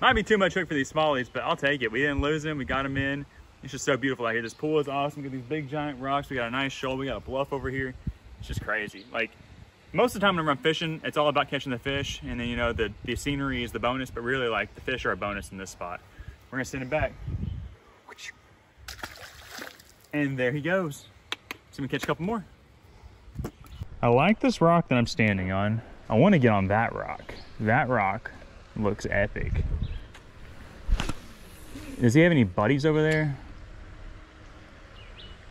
Might be too much hook for these smallies, but I'll take it. We didn't lose them. We got them in. It's just so beautiful out here. This pool is awesome. We got these big, giant rocks. We got a nice shoal. We got a bluff over here. It's just crazy. Like, most of the time when I'm fishing, it's all about catching the fish, and then, you know, the, the scenery is the bonus, but really, like, the fish are a bonus in this spot. We're gonna send him back. And there he goes. So we can catch a couple more. I like this rock that I'm standing on. I wanna get on that rock. That rock looks epic. Does he have any buddies over there?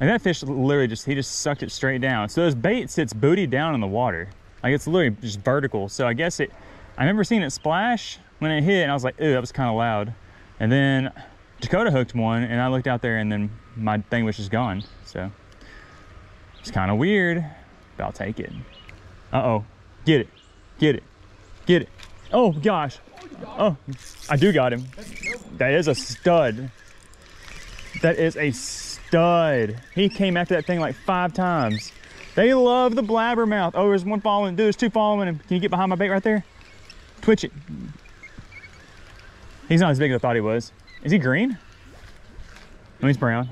And that fish literally just, he just sucked it straight down. So this bait sits booty down in the water. Like, it's literally just vertical. So I guess it, I remember seeing it splash when it hit and I was like, ooh, that was kind of loud. And then Dakota hooked one and I looked out there and then my thing was just gone. So it's kind of weird, but I'll take it. Uh-oh, get it, get it, get it. Oh gosh, oh, I do got him. That is a stud. That is a stud. He came after that thing like five times. They love the blabbermouth. Oh, there's one following. Dude, there's two following him. Can you get behind my bait right there? Twitch it. He's not as big as I thought he was. Is he green? No, he's brown.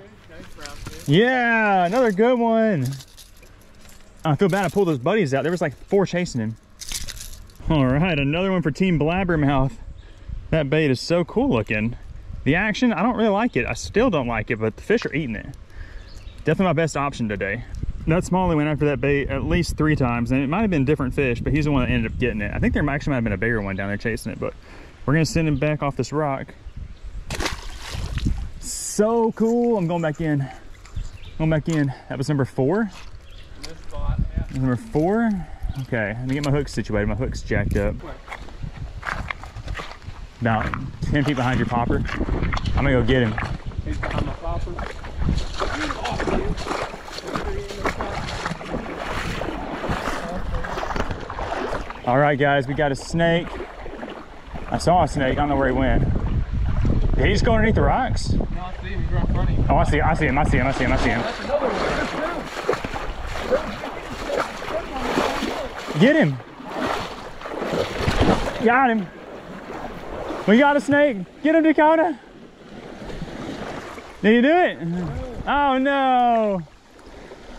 Yeah, another good one. I feel bad I pulled those buddies out. There was like four chasing him. All right, another one for Team Blabbermouth. That bait is so cool looking. The action, I don't really like it. I still don't like it, but the fish are eating it. Definitely my best option today. That smallie went after that bait at least three times, and it might have been different fish, but he's the one that ended up getting it. I think there actually might have been a bigger one down there chasing it, but we're gonna send him back off this rock. So cool, I'm going back in. Going back in. That was number four. In this spot, yeah. Number four. Okay, let me get my hooks situated. My hook's jacked up. Where? About ten feet behind your popper. I'm gonna go get him. He's behind my popper. He's off, dude. All right, guys, we got a snake. I saw a snake. I don't know where he went. Did he just go underneath the rocks? No, I see him. He's right in front of you. Oh, I see him. I see him. I see him. I see him. I see him. That's another one. Get him. Got him. We got a snake. Get him, Dakota. Did you do it? Oh, no.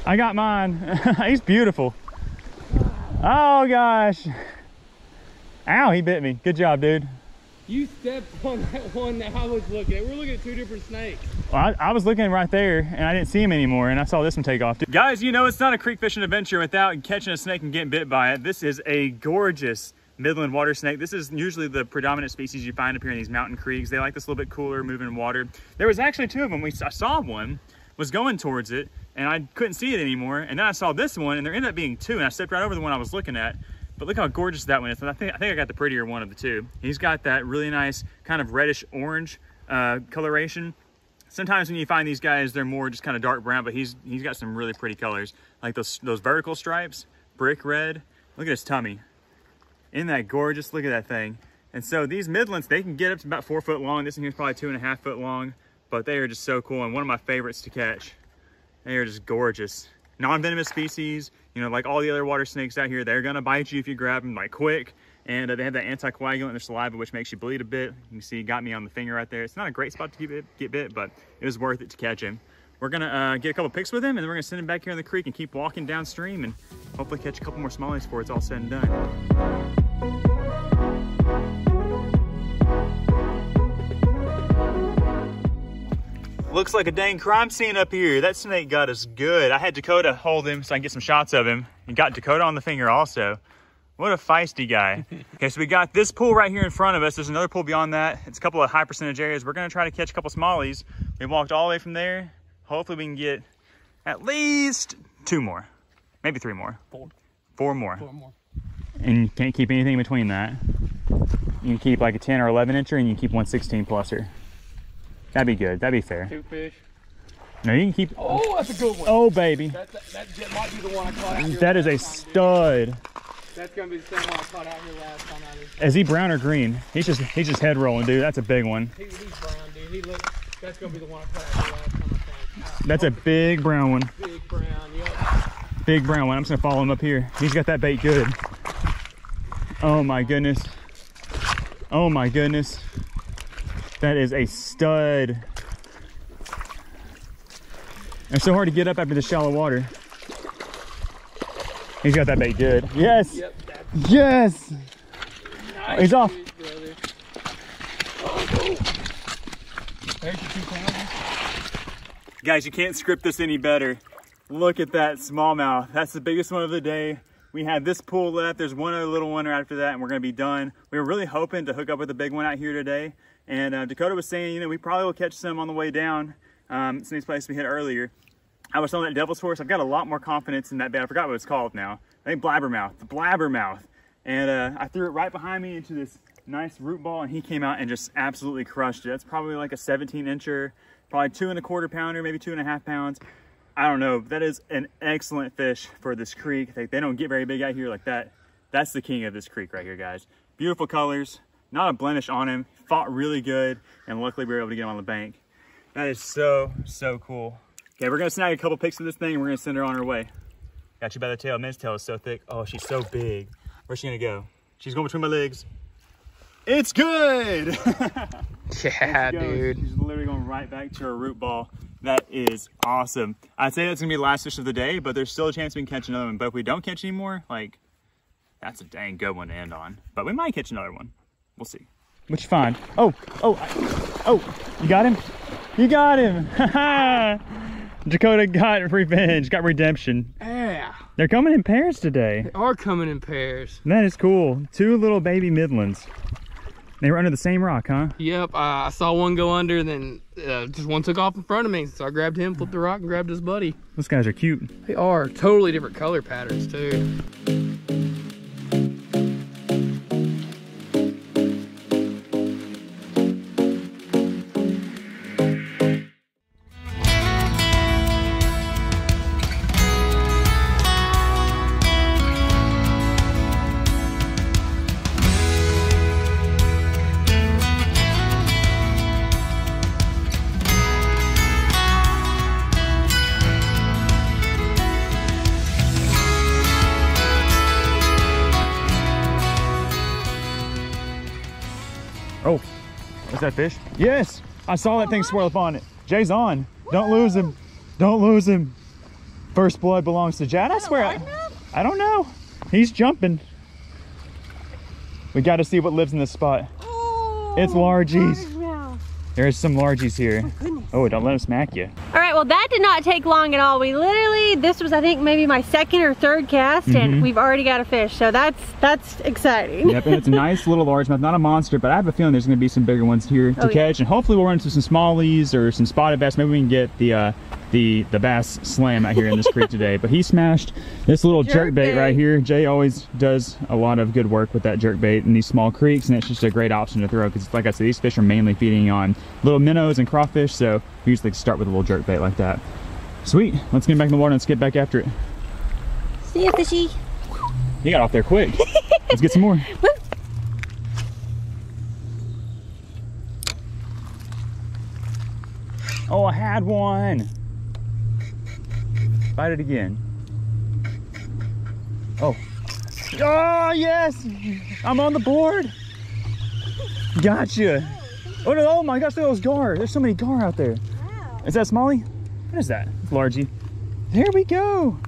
I got mine. He's beautiful. Oh, gosh. Ow, he bit me. Good job, dude. You stepped on that one that I was looking at. We're looking at two different snakes. Well, I, I was looking right there, and I didn't see him anymore, and I saw this one take off. Guys, you know it's not a creek fishing adventure without catching a snake and getting bit by it. This is a gorgeous Midland water snake. This is usually the predominant species you find up here in these mountain creeks. They like this little bit cooler, moving water. There was actually two of them. We, I saw one, was going towards it, and I couldn't see it anymore. And then I saw this one, and there ended up being two, and I stepped right over the one I was looking at. But look how gorgeous that one is. And I think I think I got the prettier one of the two. He's got that really nice kind of reddish orange uh, coloration. Sometimes when you find these guys, they're more just kind of dark brown, but he's he's got some really pretty colors. Like those, those vertical stripes, brick red. Look at his tummy. Isn't that gorgeous? Look at that thing. And so these Midlands, they can get up to about four foot long. This one here's probably two and a half foot long, but they are just so cool. And one of my favorites to catch. They are just gorgeous. Non-venomous species, you know, like all the other water snakes out here, they're gonna bite you if you grab them like quick. And uh, they have that anticoagulant in their saliva, which makes you bleed a bit. You can see he got me on the finger right there. It's not a great spot to get bit, get bit but it was worth it to catch him. We're gonna uh, get a couple pics with him, and then we're gonna send him back here in the creek and keep walking downstream and hopefully catch a couple more smallies before it's all said and done. Looks like a dang crime scene up here. That snake got us good. I had Dakota hold him so I can get some shots of him. And got Dakota on the finger also. What a feisty guy. Okay, so we got this pool right here in front of us. There's another pool beyond that. It's a couple of high percentage areas. We're gonna try to catch a couple smallies. We walked all the way from there. Hopefully we can get at least two more. Maybe three more. Four. Four more. Four more. And you can't keep anything between that. You can keep like a ten or eleven incher and you keep one sixteen pluser. That'd be good. That'd be fair. Two fish. No, you can keep. Oh, that's a good one. Oh, baby. That's a, that, that might be the one I caught out here. That is a stud. That's gonna be the same one I caught out here last time. Is he brown or green? He's just he's just head rolling, dude. That's a big one. He, he's brown, dude. He looks. That's gonna be the one I caught out here last time. I think. That's a big brown one. Big brown. Yep. Big brown one. I'm just gonna follow him up here. He's got that bait good. Oh my goodness. Oh my goodness. That is a stud. It's so hard to get up after the shallow water. He's got that bait good. Yes. Yep, yes. Nice. He's off. Brother. Oh, there's your two pounds. Guys, you can't script this any better. Look at that smallmouth. That's the biggest one of the day. We had this pool left. There's one other little one right after that, and we're going to be done. We were really hoping to hook up with a big one out here today. And uh, Dakota was saying, you know, we probably will catch some on the way down. Um, some of these places we hit earlier. I was on that Devil's Horse. I've got a lot more confidence in that bait. I forgot what it's called now. I think Blabbermouth, the Blabbermouth. And uh, I threw it right behind me into this nice root ball, and he came out and just absolutely crushed it. That's probably like a seventeen incher, probably two and a quarter pounder, maybe two and a half pounds. I don't know. That is an excellent fish for this creek. They, they don't get very big out here like that. That's the king of this creek right here, guys. Beautiful colors. Not a blemish on him. Fought really good, and luckily we were able to get him on the bank. That is so, so cool. Okay, we're gonna snag a couple pics of this thing, and we're gonna send her on her way. Got you by the tail. Man's tail is so thick. Oh, she's so big. Where's she gonna go? She's going between my legs. It's good! Yeah, dude. She's literally going right back to her root ball. That is awesome. I'd say that's gonna be the last fish of the day, but there's still a chance we can catch another one. But if we don't catch any more, like, that's a dang good one to end on. But we might catch another one. We'll see. What you find? Oh, oh, oh, you got him? You got him. Dakota got revenge, got redemption. Yeah. They're coming in pairs today. They are coming in pairs. That is cool. Two little baby Midlands. They were under the same rock, huh? Yep. Uh, I saw one go under, and then uh, just one took off in front of me. So I grabbed him, flipped the rock, and grabbed his buddy. Those guys are cute. They are. Totally different color patterns, too. Is that fish? Yes! I saw that thing swirl up on it. Jay's on. Don't lose him. Don't lose him. First blood belongs to Jay. I swear. I, I don't know. He's jumping. We got to see what lives in this spot. Oh, it's largies. There's some largies here. Oh, oh, don't let him smack you. All right, well, that did not take long at all. We literally, this was, I think, maybe my second or third cast, mm-hmm. and we've already got a fish. So that's that's exciting. Yep, and it's a nice little largemouth, not a monster, but I have a feeling there's going to be some bigger ones here to oh, catch, yeah. and hopefully we'll run into some smallies or some spotted bass. Maybe we can get the uh, the the bass slam out here in this creek today. But he smashed this little jerk bait right here. Jay always does a lot of good work with that jerk bait in these small creeks, and it's just a great option to throw because, like I said, these fish are mainly feeding on little minnows and crawfish. So we usually start with a little jerk bait like that. Sweet. Let's get back in the water and let's get back after it. See ya, fishy. He got off there quick. Let's get some more. Whoop. Oh, I had one. Bite it again. Oh. Oh, yes. I'm on the board. Gotcha. Oh, no, oh my gosh, look at those gar. There's so many gar out there. Wow. Is that Smalley? What is that? It's largie. There we go.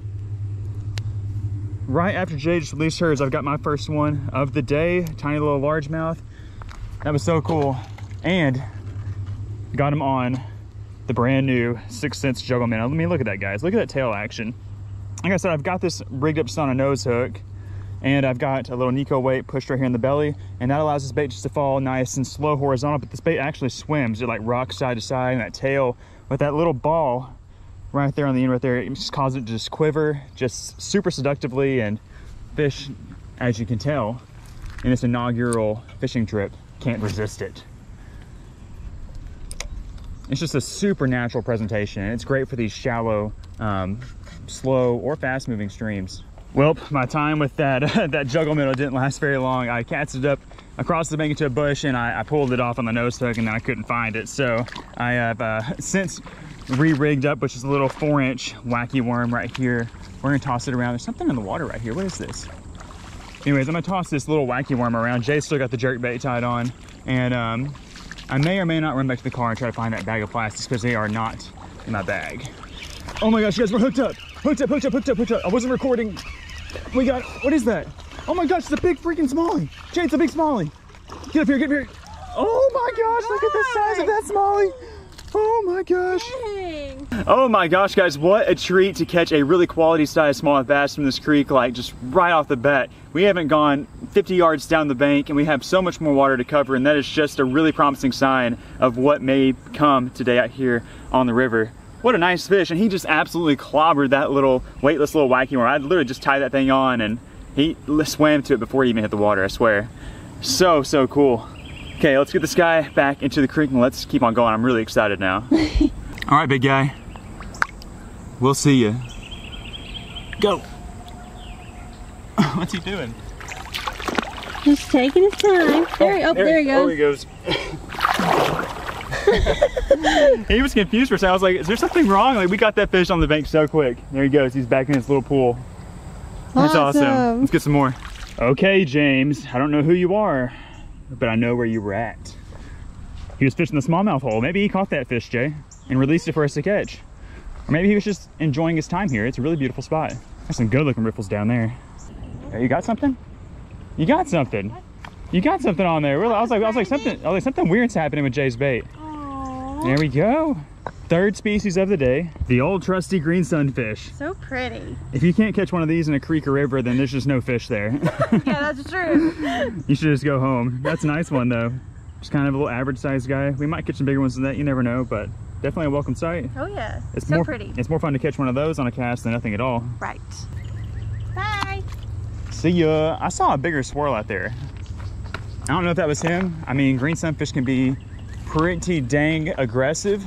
Right after Jay just released hers, I've got my first one of the day. Tiny little largemouth. That was so cool. And got him on the brand new Sixth Sense Juggle Man. I mean, look at that, guys. Look at that tail action. Like I said, I've got this rigged up just on a nose hook. And I've got a little Nico weight pushed right here in the belly, and that allows this bait just to fall nice and slow horizontal, but this bait actually swims. It like rocks side to side, and that tail with that little ball right there on the end right there, it just causes it to just quiver just super seductively, and fish, as you can tell, in this inaugural fishing trip, can't resist it. It's just a super natural presentation. It's great for these shallow, um, slow, or fast-moving streams. Well, my time with that that juggle minnow didn't last very long. I casted it up across the bank into a bush, and I, I pulled it off on the nose hook, and then I couldn't find it. So I have uh, since re-rigged up, which is a little four-inch wacky worm right here. We're gonna toss it around. There's something in the water right here. What is this? Anyways, I'm gonna toss this little wacky worm around. Jay's still got the jerkbait tied on, and um, I may or may not run back to the car and try to find that bag of plastics because they are not in my bag. Oh my gosh, you guys, we're hooked up. Hooked up, hooked up, hooked up, hooked up. I wasn't recording. We got, what is that? Oh my gosh, it's a big freaking smallie. Jay, it's a big smallie. Get up here, get up here. Oh my gosh, look at the size of that smallie. Oh my gosh. Dang. Oh my gosh, guys, what a treat to catch a really quality sized smallmouth bass from this creek, like just right off the bat. We haven't gone fifty yards down the bank, and we have so much more water to cover, and that is just a really promising sign of what may come today out here on the river. What a nice fish, and he just absolutely clobbered that little weightless little wacky worm. I literally just tied that thing on, and he swam to it before he even hit the water, I swear. So, so cool. Okay, let's get this guy back into the creek, and let's keep on going. I'm really excited now. All right, big guy. We'll see you. Go. What's he doing? He's taking his time. There he, oh, there, there he goes. There he goes. He was confused for a second. I was like, is there something wrong? Like, we got that fish on the bank so quick. There he goes. He's back in his little pool. That's awesome. awesome. Let's get some more. Okay, James. I don't know who you are, but I know where you were at. He was fishing the smallmouth hole. Maybe he caught that fish, Jay, and released it for us to catch. Or maybe he was just enjoying his time here. It's a really beautiful spot. There's some good-looking ripples down there. Hey, you got something? You got something. You got something on there. I was like, I was like something. I was like, something weird's happening with Jay's bait. Aww. There we go. Third species of the day, the old trusty green sunfish. So pretty. If you can't catch one of these in a creek or river, then there's just no fish there. Yeah, that's true. You should just go home. That's a nice one though. Just kind of a little average sized guy. We might catch some bigger ones than that, you never know, but definitely a welcome sight. Oh yeah, it's so more, pretty. It's more fun to catch one of those on a cast than nothing at all. Right. Bye. See ya. I saw a bigger swirl out there. I don't know if that was him. I mean, green sunfish can be pretty dang aggressive.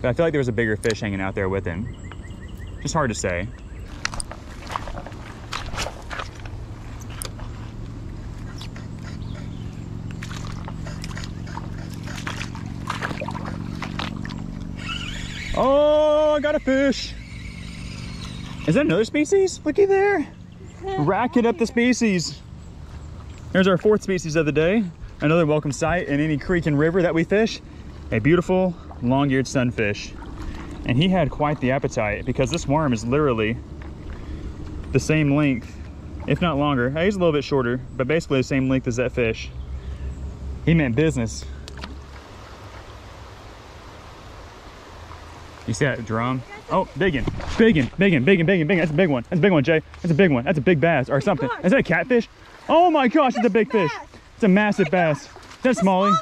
But I feel like there was a bigger fish hanging out there with him. Just hard to say. Oh, I got a fish. Is that another species? Looky there. Racking up the species. There's our fourth species of the day. Another welcome sight in any creek and river that we fish. A beautiful long-eared sunfish, and he had quite the appetite because this worm is literally the same length, if not longer. Hey, he's a little bit shorter, but basically the same length as that fish. He meant business. You see that drum? Oh, biggin, biggin, biggin, biggin, biggin, biggin. That's a big one. That's a big one, Jay. That's a big one. That's a big bass or something. Is that a catfish? Oh my gosh, it's a big fish. It's a massive bass. That's smallie.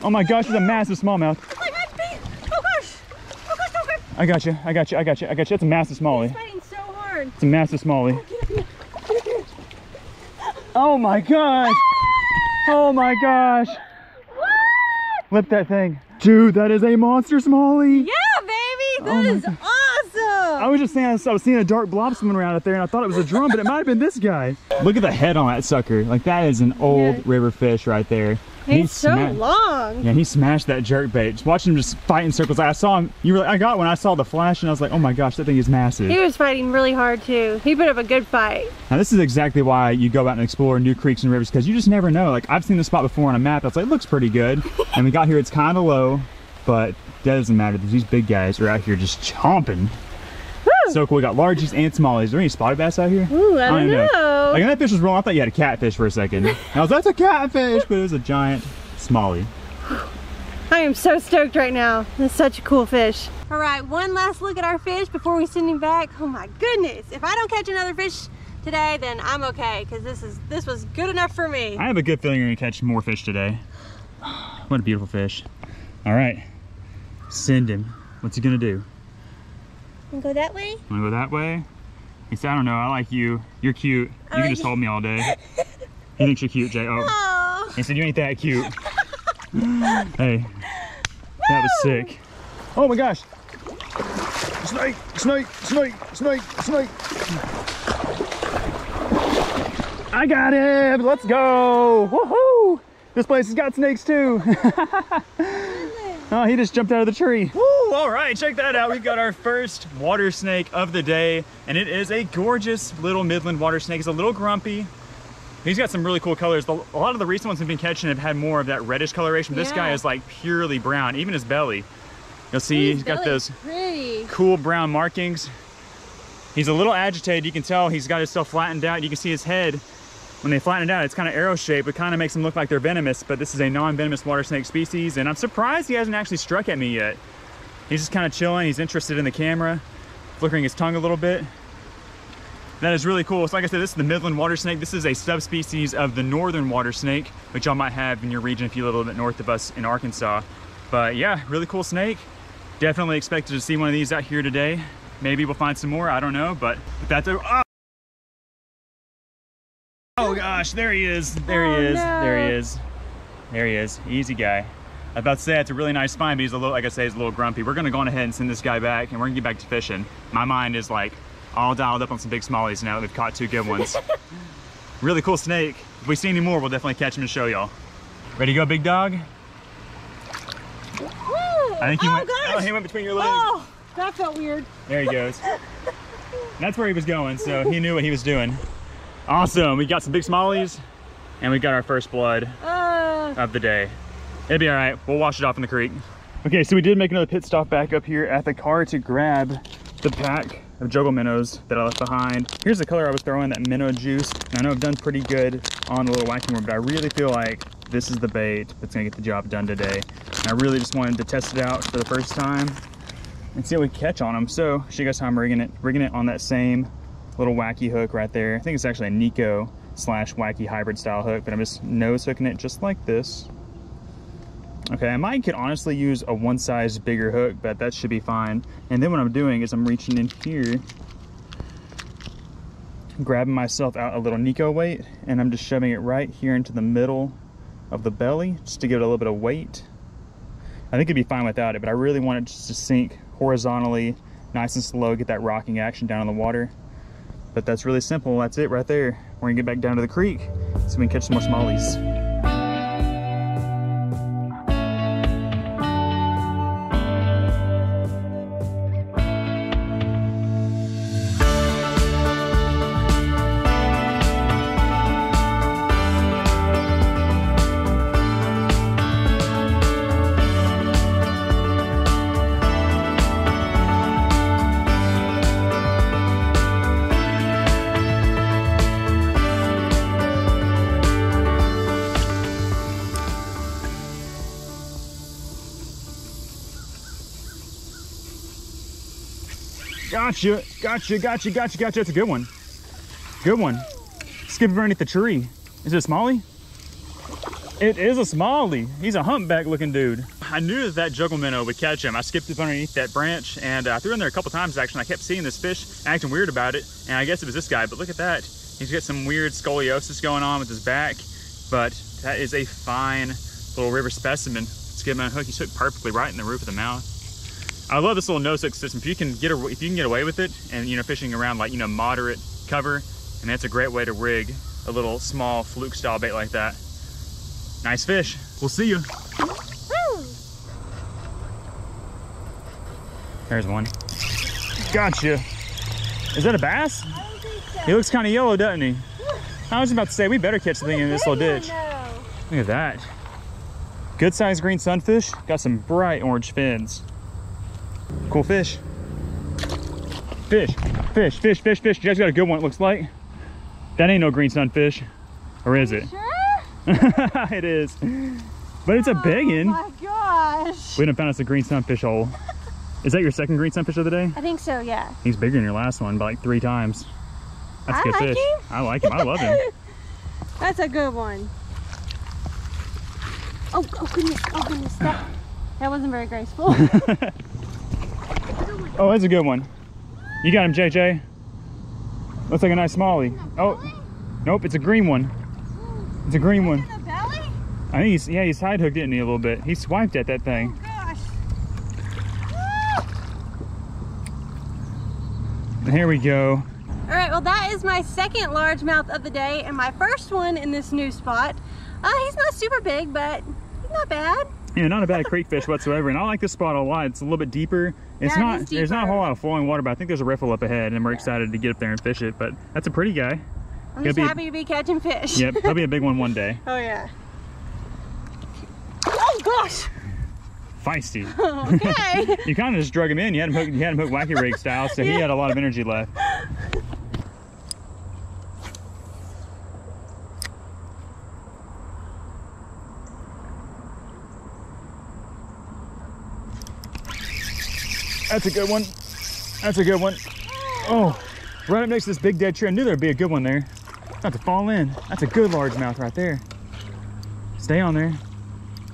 Oh my gosh, it's a massive smallmouth. I got you. I got you. I got you. I got you. That's a massive smallie. He's fighting so hard. It's a massive smallie. Oh my gosh. Oh my gosh. What? Flip that thing. Dude, that is a monster smallie. Yeah, baby. That oh is God. awesome. I was just saying, I was seeing a dark blob swimming around out there and I thought it was a drum, but it might have been this guy. Look at the head on that sucker. Like that is an old yeah. river fish right there. He's so long. Yeah, he smashed that jerkbait. Just watching him just fight in circles. I saw him. You were like, I got one. I saw the flash and I was like, oh my gosh, that thing is massive. He was fighting really hard too. He put up a good fight. Now this is exactly why you go out and explore new creeks and rivers, because you just never know. Like I've seen this spot before on a map. I was like, it looks pretty good. And we got here, it's kind of low, but that doesn't matter. These big guys are out here just chomping. Woo. So cool. We got largies and smallies. Is there any spotted bass out here? Ooh, I, I don't know. know. Like when that fish was rolling, I thought you had a catfish for a second. And I was like, that's a catfish, but it was a giant smallie. I am so stoked right now. That's such a cool fish. All right, one last look at our fish before we send him back. Oh my goodness. If I don't catch another fish today, then I'm okay, because this is this was good enough for me. I have a good feeling you're gonna catch more fish today. What a beautiful fish. All right, send him. What's he gonna do? Wanna go that way? Wanna go that way? He said, I don't know, I like you. You're cute. You I can like just you. hold me all day. He thinks you're cute, Jay. Oh. Aww. He said, you ain't that cute. Hey, Woo! That was sick. Oh my gosh. Snake, snake, snake, snake, snake. I got him. Let's go. Woohoo. This place has got snakes too. Oh, he just jumped out of the tree. Woo, all right, check that out. We've got our first water snake of the day, and it is a gorgeous little Midland water snake. It's a little grumpy. He's got some really cool colors. A lot of the recent ones we've been catching have had more of that reddish coloration. Yeah. This guy is like purely brown, even his belly. You'll see his he's got those pretty. cool brown markings. He's a little agitated. You can tell he's got himself flattened out. You can see his head. When they flatten it out, it's kind of arrow-shaped. It kind of makes them look like they're venomous, but this is a non-venomous water snake species, and I'm surprised he hasn't actually struck at me yet. He's just kind of chilling. He's interested in the camera, flickering his tongue a little bit. That is really cool. So like I said, this is the Midland water snake. This is a subspecies of the northern water snake, which y'all might have in your region if you live a little bit north of us in Arkansas. But yeah, really cool snake. Definitely expected to see one of these out here today. Maybe we'll find some more, I don't know, but that's a... Oh! Oh gosh, there he is, there he is, oh, no. there he is, there he is, easy guy. I was about to say that's a really nice find, but he's a little, like I say, he's a little grumpy. We're gonna go on ahead and send this guy back and we're gonna get back to fishing. My mind is like all dialed up on some big smallies now that we've caught two good ones. Really cool snake. If we see any more, we'll definitely catch him and show y'all. Ready to go, big dog? Woo. I think he, oh, went, oh, he went between your legs. Oh, that felt weird. There he goes. That's where he was going, so he knew what he was doing. Awesome, we got some big smallies and we got our first blood uh, of the day. It'll be all right, we'll wash it off in the creek. Okay, so we did make another pit stop back up here at the car to grab the pack of juggle minnows that I left behind. Here's the color I was throwing, that minnow juice. And I know I've done pretty good on the little wacky worm, but I really feel like This is the bait that's gonna get the job done today. And I really just wanted to test it out for the first time and see what we catch on them. So show you guys how I'm rigging it. Rigging it on that same little wacky hook right there. I think it's actually a Nico slash wacky hybrid style hook, but I'm just nose hooking it just like this. Okay, I might could honestly use a one size bigger hook, but that should be fine. And then what I'm doing is I'm reaching in here, grabbing myself out a little Nico weight, and I'm just shoving it right here into the middle of the belly just to give it a little bit of weight. I think it'd be fine without it, but I really want it just to sink horizontally, nice and slow, get that rocking action down in the water. But that's really simple. That's it right there. We're gonna get back down to the creek so we can catch some more smallies. Gotcha, gotcha, gotcha, gotcha, gotcha. That's a good one. Good one. Skip underneath the tree. Is it a smallie? It is a smallie. He's a humpback looking dude. I knew that that juggle minnow would catch him. I skipped up underneath that branch and I threw in there a couple times actually. I kept seeing this fish acting weird about it. And I guess it was this guy, but look at that. He's got some weird scoliosis going on with his back, but that is a fine little river specimen. Let's get him on a hook. He's hooked perfectly right in the roof of the mouth. I love this little nose hook system. If you can get a, if you can get away with it, and you know, fishing around like you know moderate cover, and that's a great way to rig a little small fluke style bait like that. Nice fish. We'll see you. Woo. There's one. Gotcha. Is that a bass? I don't think so. He looks kind of yellow, doesn't he? I was about to say we better catch the thing in this little ditch. Though. Look at that. Good sized green sunfish. Got some bright orange fins. Cool fish. Fish, fish, fish, fish, fish. You guys got a good one, it looks like. That ain't no green sunfish. Or is it? Sure? It is. But it's a biggin. Oh my gosh. We done found us a green sunfish hole. Is that your second green sunfish of the day? I think so, yeah. He's bigger than your last one by like three times. That's a good fish. I like him. I love him. That's a good one. Oh, oh goodness, oh goodness. That, that wasn't very graceful. Oh, that's a good one. You got him, J J. Looks like a nice smallie. Oh, nope, it's a green one. It's a green one. I think he's, yeah, he side hooked, didn't he, a little bit? He swiped at that thing. Oh, gosh. And here we go. All right, well, that is my second largemouth of the day and my first one in this new spot. Uh, he's not super big, but he's not bad. Yeah, not a bad creek fish whatsoever. And I like this spot a lot. It's a little bit deeper. It's yeah, not, there's not a whole lot of flowing water, but I think there's a riffle up ahead and we're excited to get up there and fish it, but that's a pretty guy. I'm just be, happy to be catching fish. Yep, that'll be a big one one day. Oh yeah. Oh gosh! Feisty. Okay. You kind of just drug him in. You had him hooked, you had him hooked wacky rig style, so yeah. He had a lot of energy left. That's a good one. That's a good one. Oh, right up next to this big dead tree. I knew there'd be a good one there. Not to fall in. That's a good largemouth right there. Stay on there.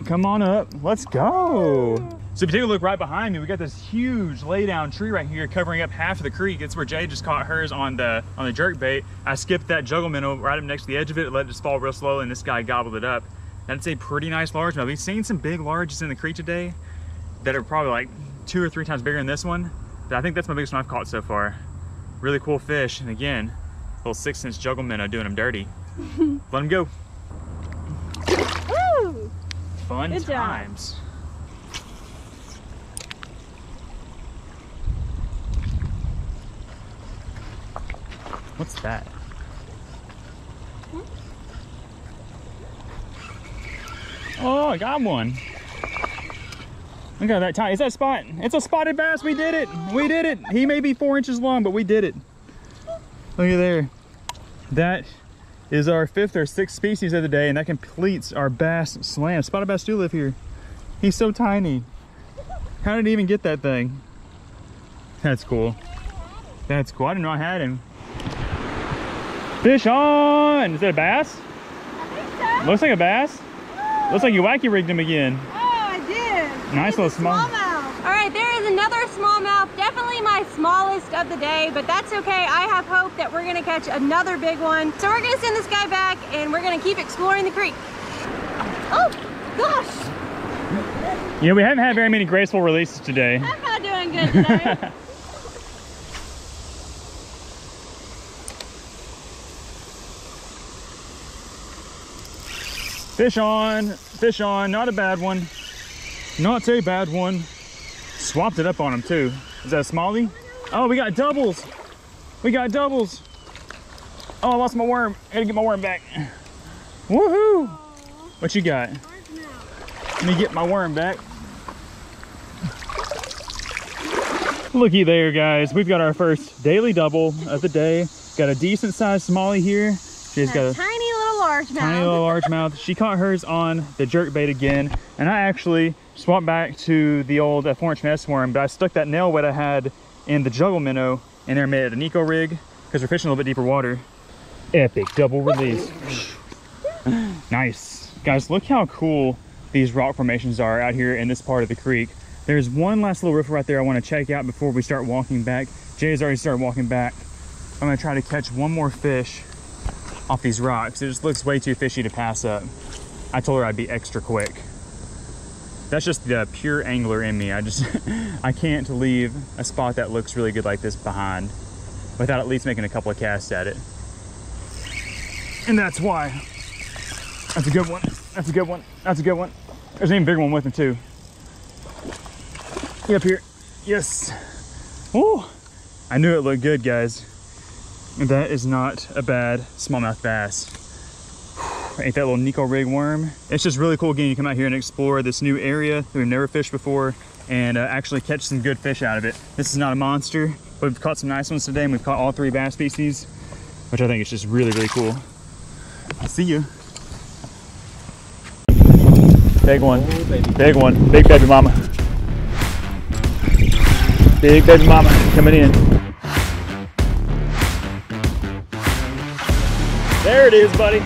Come on up. Let's go. So if you take a look right behind me, we got this huge lay down tree right here covering up half of the creek. It's where Jay just caught hers on the on the jerk bait. I skipped that juggle minnow right up next to the edge of it, let it just fall real slow, and this guy gobbled it up. That's a pretty nice largemouth. We've seen some big larges in the creek today that are probably like two or three times bigger than this one, but I think that's my biggest one I've caught so far. Really cool fish, and again, little sixth sense juggle minnow doing them dirty. Let them go. Woo! Fun Good times. Job. What's that? Oh, I got one. Look at that tie. Is that a spot? It's a spotted bass. We did it. We did it. He may be four inches long, but we did it. Look at there. That is our fifth or sixth species of the day, and that completes our bass slam. Spotted bass do live here. He's so tiny. How did he even get that thing? That's cool. That's cool. I didn't know I had him. Fish on! Is it a bass? I think so. Looks like a bass. Ooh. Looks like you wacky rigged him again. Oh, I did. Nice little smallmouth. All right, there is another smallmouth. Definitely my smallest of the day, but that's okay. I have hope that we're gonna catch another big one. So we're gonna send this guy back and we're gonna keep exploring the creek. Oh, gosh. Yeah, we haven't had very many graceful releases today. I'm not doing good today. Fish on, fish on, not a bad one. Not a bad one. Swapped it up on him too. Is that a smallie? Oh, we got doubles. We got doubles. Oh, I lost my worm. I gotta get my worm back. Woohoo! What you got? Let me get my worm back. Looky there, guys. We've got our first daily double of the day. Got a decent sized smallie here. She's got a tiny Largemouth. Tiny little largemouth. She caught hers on the jerkbait again, and I actually swapped back to the old uh, four inch finesse worm, but I stuck that nail wet I had in the juggle minnow in there, made it an eco rig because we're fishing a little bit deeper water. Epic double release. Nice. Guys, look how cool these rock formations are out here in this part of the creek. There's one last little riffle right there I want to check out before we start walking back. Jay's already started walking back. I'm going to try to catch one more fish off these rocks. It just looks way too fishy to pass up. I told her I'd be extra quick. That's just the pure angler in me. I just, I can't leave a spot that looks really good like this behind without at least making a couple of casts at it. And that's why. That's a good one. That's a good one. That's a good one. There's an even bigger one with him too. Get up here. Yes. Oh, I knew it looked good, guys. That is not a bad smallmouth bass. Ain't that little Nico rig worm? It's just really cool again you come out here and explore this new area that we've never fished before and uh, actually catch some good fish out of it. This is not a monster, but we've caught some nice ones today, and we've caught all three bass species, which I think is just really, really cool. I'll see you. Big one. Oh, baby. Big one. Big baby mama. Big baby mama coming in. There it is, buddy.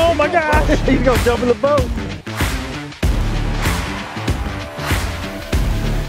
Oh my gosh, he's gonna jump in the boat.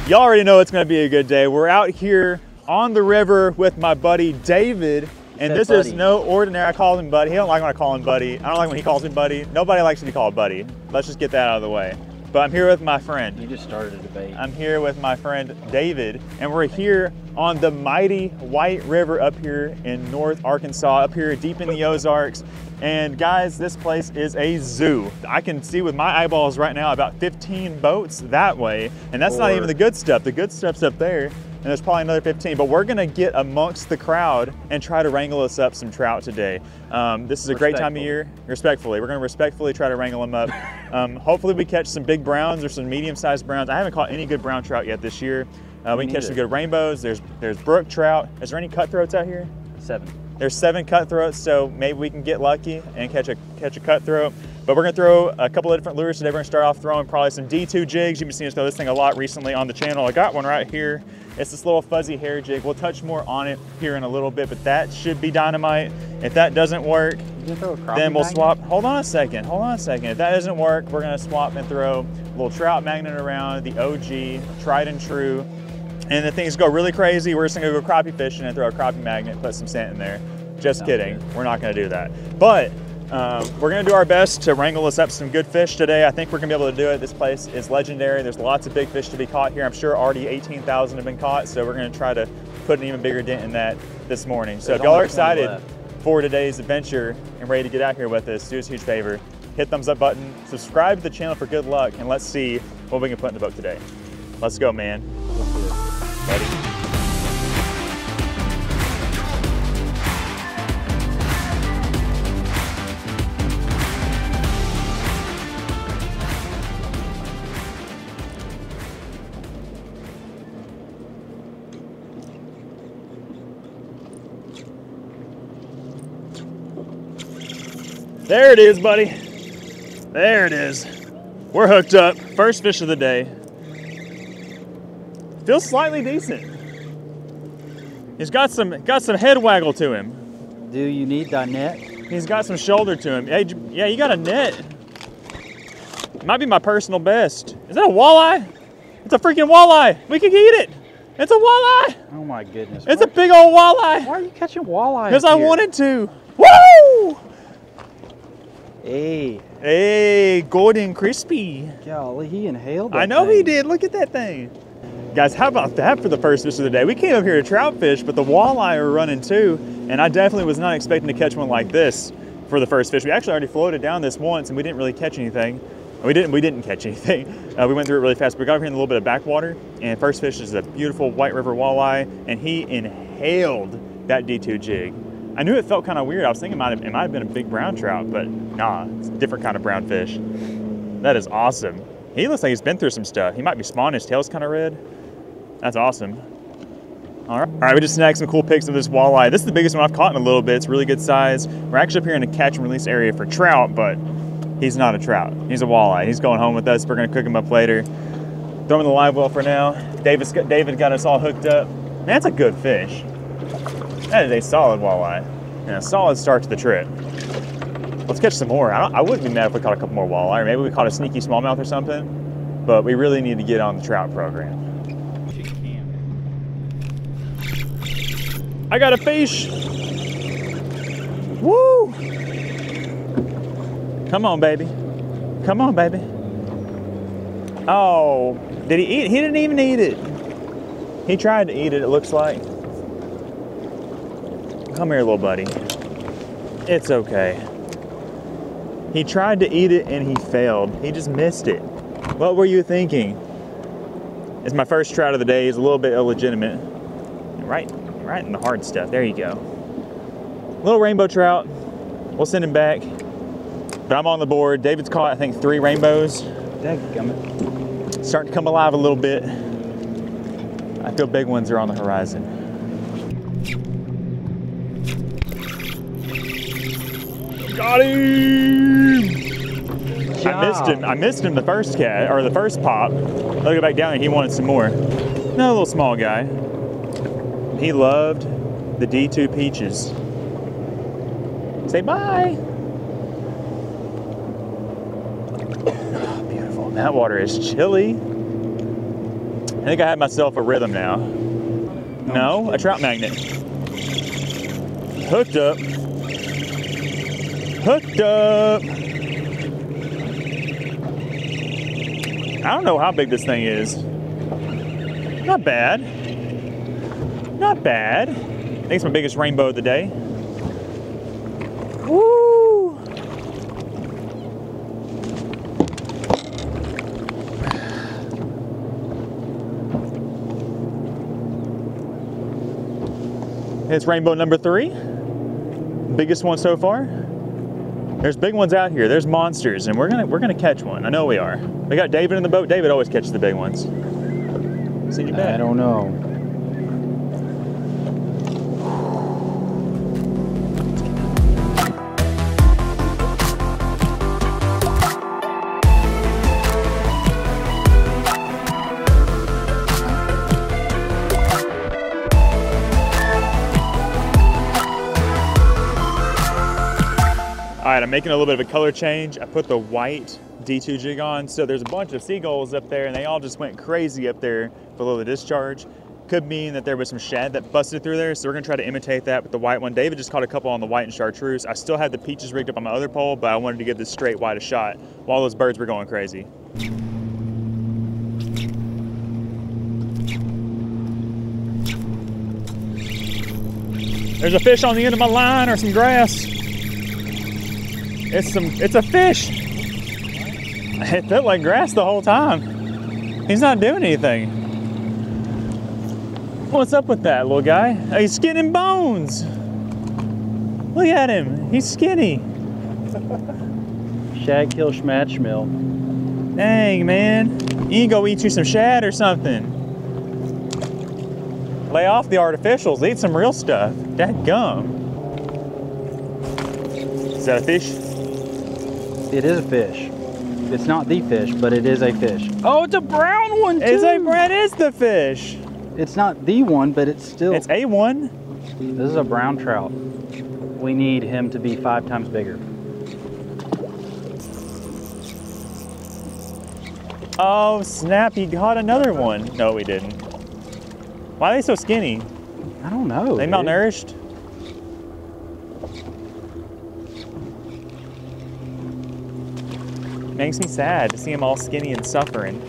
Y'all already know it's gonna be a good day. We're out here on the river with my buddy David. And this buddy is no ordinary, I call him buddy. He don't like when I call him buddy. I don't like when he calls me buddy. Nobody likes to be called buddy. Let's just get that out of the way. But I'm here with my friend. You just started a debate. I'm here with my friend David, and we're here on the mighty White River up here in North Arkansas, up here deep in the Ozarks. And guys, this place is a zoo. I can see with my eyeballs right now about fifteen boats that way, and that's or... not even the good stuff. The good stuff's up there, and there's probably another fifteen, but we're gonna get amongst the crowd and try to wrangle us up some trout today. Um, this is a great time of year, respectfully. We're gonna respectfully try to wrangle them up. Um, hopefully we catch some big browns or some medium-sized browns. I haven't caught any good brown trout yet this year. Uh, we can catch some good rainbows. There's there's brook trout. Is there any cutthroats out here? Seven. There's seven cutthroats, so maybe we can get lucky and catch a, catch a cutthroat. But we're gonna throw a couple of different lures today. We're gonna start off throwing probably some D two jigs. You've been seeing us throw this thing a lot recently on the channel. I got one right here. It's this little fuzzy hair jig. We'll touch more on it here in a little bit, but that should be dynamite. If that doesn't work, then we'll swap. Hold on a second, hold on a second. If that doesn't work, we're gonna swap and throw a little trout magnet around, the O G, tried and true. And if things go really crazy, we're just gonna go crappie fishing and throw a crappie magnet, put some scent in there. Just kidding, we're not gonna do that. But Um, we're gonna do our best to wrangle us up some good fish today. I think we're gonna be able to do it. This place is legendary. There's lots of big fish to be caught here. I'm sure already eighteen thousand have been caught, so we're gonna try to put an even bigger dent in that this morning. So if y'all are excited for today's adventure and ready to get out here with us, do us a huge favor. Hit thumbs up button, subscribe to the channel for good luck, and let's see what we can put in the boat today. Let's go, man. Ready? There it is, buddy. There it is. We're hooked up. First fish of the day. Feels slightly decent. He's got some got some head waggle to him. Do you need that net? He's got some shoulder to him. Hey, yeah, you got a net. Might be my personal best. Is that a walleye? It's a freaking walleye. We can eat it. It's a walleye. Oh my goodness. It's why a big old walleye. Why are you catching walleye? Because I wanted to. Woo! Hey. Hey, Gordon Crispy. Golly, he inhaled that I know thing. He did. Look at that thing. Guys, how about that for the first fish of the day? We came up here to trout fish, but the walleye are running too, and I definitely was not expecting to catch one like this for the first fish. We actually already floated down this once, and we didn't really catch anything. We didn't, we ddidn't catch anything. Uh, we went through it really fast. We got over here in a little bit of backwater, and first fish is a beautiful White River walleye, and he inhaled that D two jig. I knew it felt kind of weird. I was thinking it might have, it might have been a big brown trout, but nah, it's a different kind of brown fish. That is awesome. He looks like he's been through some stuff. He might be spawning, his tail's kind of red. That's awesome. All right, all right, we just snagged some cool pics of this walleye. This is the biggest one I've caught in a little bit. It's really good size. We're actually up here in a catch and release area for trout, but he's not a trout. He's a walleye. He's going home with us. We're gonna cook him up later. Throw him in the live well for now. David's got, David got us all hooked up. Man, that's a good fish. That is a solid walleye. And a solid start to the trip. Let's catch some more. I, don't, I wouldn't be mad if we caught a couple more walleye, or maybe we caught a sneaky smallmouth or something, but we really need to get on the trout program. I got a fish. Woo! Come on, baby. Come on, baby. Oh, did he eat it? He didn't even eat it. He tried to eat it, it looks like. Come here, little buddy. It's okay. He tried to eat it and he failed. He just missed it. What were you thinking? It's my first trout of the day. He's a little bit illegitimate. Right. Right in the hard stuff. There you go. Little rainbow trout. We'll send him back. But I'm on the board. David's caught, I think, three rainbows. Dadgummit. Starting to come alive a little bit. I feel big ones are on the horizon. Got him! Job. I missed him. I missed him the first cat or the first pop. I'll go back down and he wanted some more. Another little small guy. He loved the D two peaches. Say bye. Oh, beautiful. That water is chilly. I think I have myself a rhythm now. No, a trout magnet. Hooked up. Hooked up. I don't know how big this thing is. Not bad. Not bad. I think it's my biggest rainbow of the day. Woo! It's rainbow number three. Biggest one so far. There's big ones out here. There's monsters, and we're gonna we're gonna catch one. I know we are. We got David in the boat. David always catches the big ones. Send you back. I don't know. I'm making a little bit of a color change. I put the white D two jig on. So there's a bunch of seagulls up there and they all just went crazy up there below the discharge. Could mean that there was some shad that busted through there. So we're gonna try to imitate that with the white one. David just caught a couple on the white and chartreuse. I still had the peaches rigged up on my other pole, but I wanted to give this straight white a shot while those birds were going crazy. There's a fish on the end of my line or some grass. It's some, it's a fish. It felt like grass the whole time. He's not doing anything. What's up with that little guy? Oh, he's skin and bones. Look at him, he's skinny. Shad kill shmatch mill. Dang, man. You can go eat you some shad or something. Lay off the artificials, eat some real stuff. Dadgum. Is that a fish? it is a fish. It's not the fish, but it is a fish. Oh, it's a brown one too. It's a brown, is the fish. It's not the one, but it's still. It's a one. This is a brown trout. We need him to be five times bigger. Oh snap, he got another one. No, he didn't. Why are they so skinny? I don't know. They dude. malnourished? Makes me sad to see them all skinny and suffering.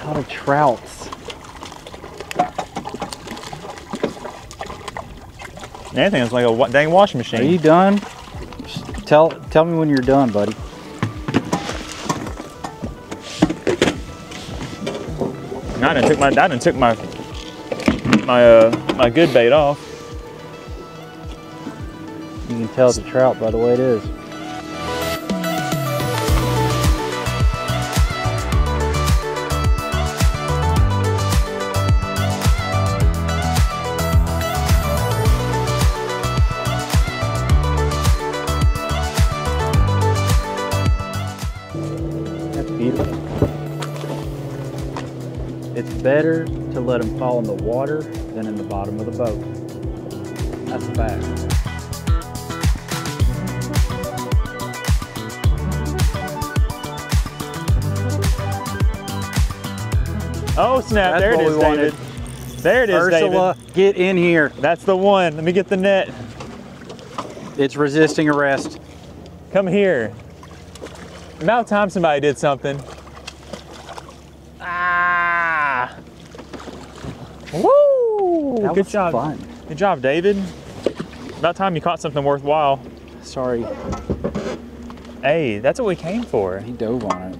Out of trouts. Anything is like a dang washing machine. Are you done? Just tell, tell me when you're done, buddy. I done took my, I done took my, my, uh, my good bait off. You can tell it's a trout by the way it is. Better to let them fall in the water than in the bottom of the boat. That's a fact. Oh snap, there it is, David. There it is, David. Ursula, get in here. That's the one. Let me get the net. It's resisting arrest. Come here. About time somebody did something. Woo! That Good was job. Fun. Good job, David. About time you caught something worthwhile. Sorry. Hey, that's what we came for. He dove on it.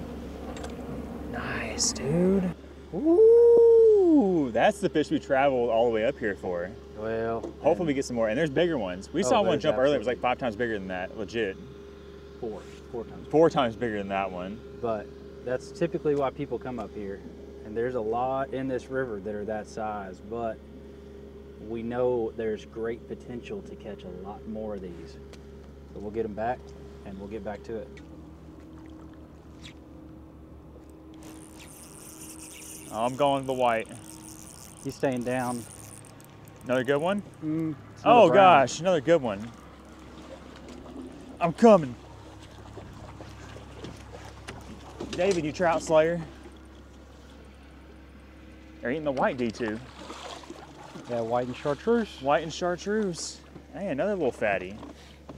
Nice, dude. Woo! That's the fish we traveled all the way up here for. Well. Hopefully man. we get some more. And there's bigger ones. We oh, saw one jump earlier. It was like five times bigger than that, legit. Four. Four times. Four times bigger than that one. But that's typically why people come up here. And there's a lot in this river that are that size, but we know there's great potential to catch a lot more of these. So we'll get them back and we'll get back to it. I'm going to the white. He's staying down. Another good one? Mm, oh gosh, another good one. I'm coming. David, you trout slayer. They're eating the white D two. Yeah, white and chartreuse. White and chartreuse. Hey, another little fatty.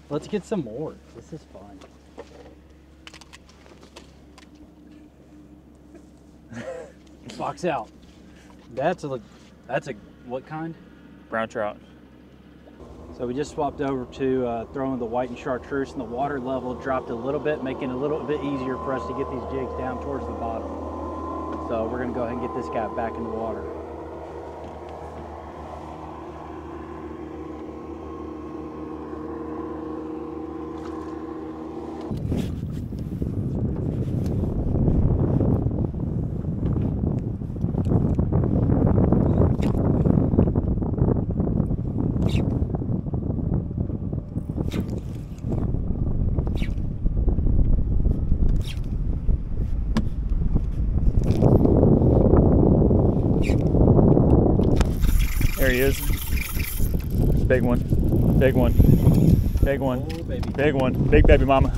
Let's get some more. This is fun. Box out. That's a, that's a, what kind? Brown trout. So we just swapped over to uh, throwing the white and chartreuse, and the water level dropped a little bit, making it a little bit easier for us to get these jigs down towards the bottom. So we're gonna go ahead and get this guy back in the water. There he is. Big one. Big one. Big one. Oh, baby. Big one. Big baby mama.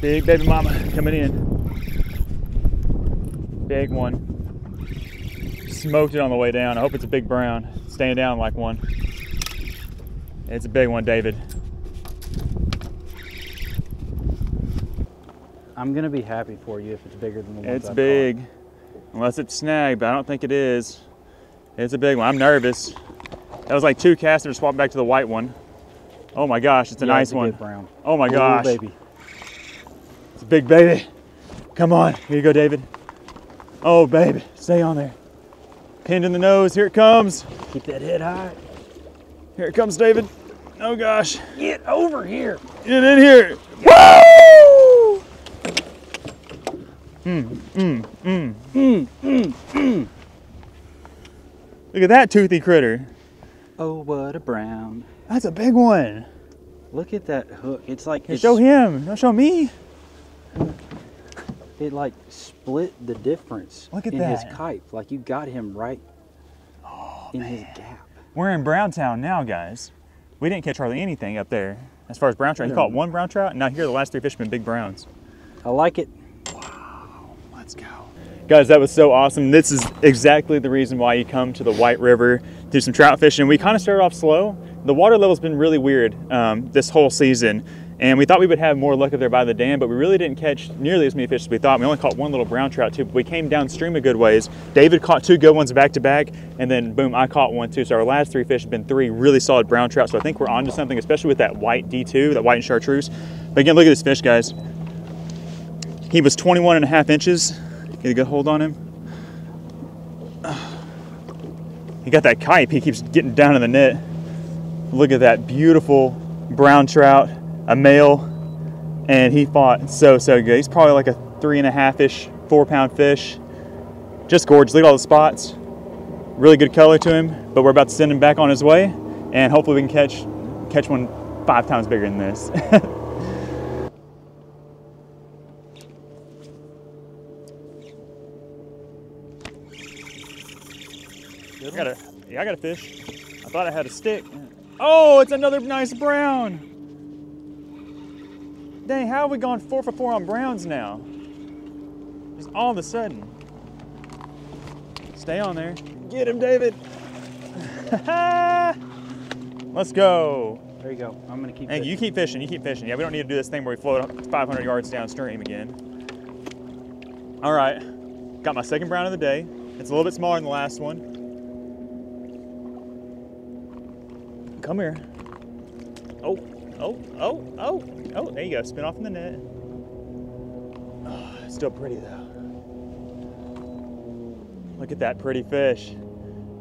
Big baby mama coming in. Big one. Smoked it on the way down. I hope it's a big brown. Staying down like one. It's a big one, David. I'm gonna be happy for you if it's bigger than the one. It's big. Unless it's snagged, but I don't think it is. It's a big one. I'm nervous. That was like two casts and swapped back to the white one. Oh my gosh, it's a yeah, nice it's a one. Good brown. Oh my Ooh, gosh. Baby. It's a big baby. Come on. Here you go, David. Oh, baby. Stay on there. Pinned in the nose. Here it comes. Keep that head high. Here it comes, David. Oh gosh. Get over here. Get in here. Yeah. Woo! Mm, mm, mm, mm, mm, mm. Look at that toothy critter. Oh, what a brown. That's a big one. Look at that hook. It's like hey, it's, show him. Don't show me. It like split the difference. Look at in that. His kite. Like you got him right oh, in man. his gap. We're in Browntown now, guys. We didn't catch hardly anything up there as far as brown trout. He caught one brown trout, and now here the last three fish have been big browns. I like it. Wow, let's go. Guys, that was so awesome. This is exactly the reason why you come to the White River, do some trout fishing. We kind of started off slow. The water level's been really weird um, this whole season, and we thought we would have more luck up there by the dam, but we really didn't catch nearly as many fish as we thought. We only caught one little brown trout too, but we came downstream a good ways. David caught two good ones back to back, and then boom, I caught one too. So our last three fish have been three really solid brown trout. So I think we're onto something, especially with that white D two, that white and chartreuse. But again, look at this fish, guys. He was twenty-one and a half inches. Get a good hold on him. He got that kite, he keeps getting down in the net. Look at that beautiful brown trout. A male, and he fought so, so good. He's probably like a three and a half-ish, four-pound fish. Just gorgeous, look at all the spots. Really good color to him, but we're about to send him back on his way, and hopefully we can catch, catch one five times bigger than this. I got a, yeah, I got a fish. I thought I had a stick. Oh, it's another nice brown. Dang, how have we gone four for four on browns now? Just all of a sudden. Stay on there. Get him, David. Let's go. There you go. I'm gonna keep. Hey, you keep fishing. You keep fishing. Yeah, we don't need to do this thing where we float five hundred yards downstream again. All right, got my second brown of the day. It's a little bit smaller than the last one. Come here. Oh. Oh, oh, oh, oh, there you go. Spin off in the net. Oh, it's still pretty though. Look at that pretty fish.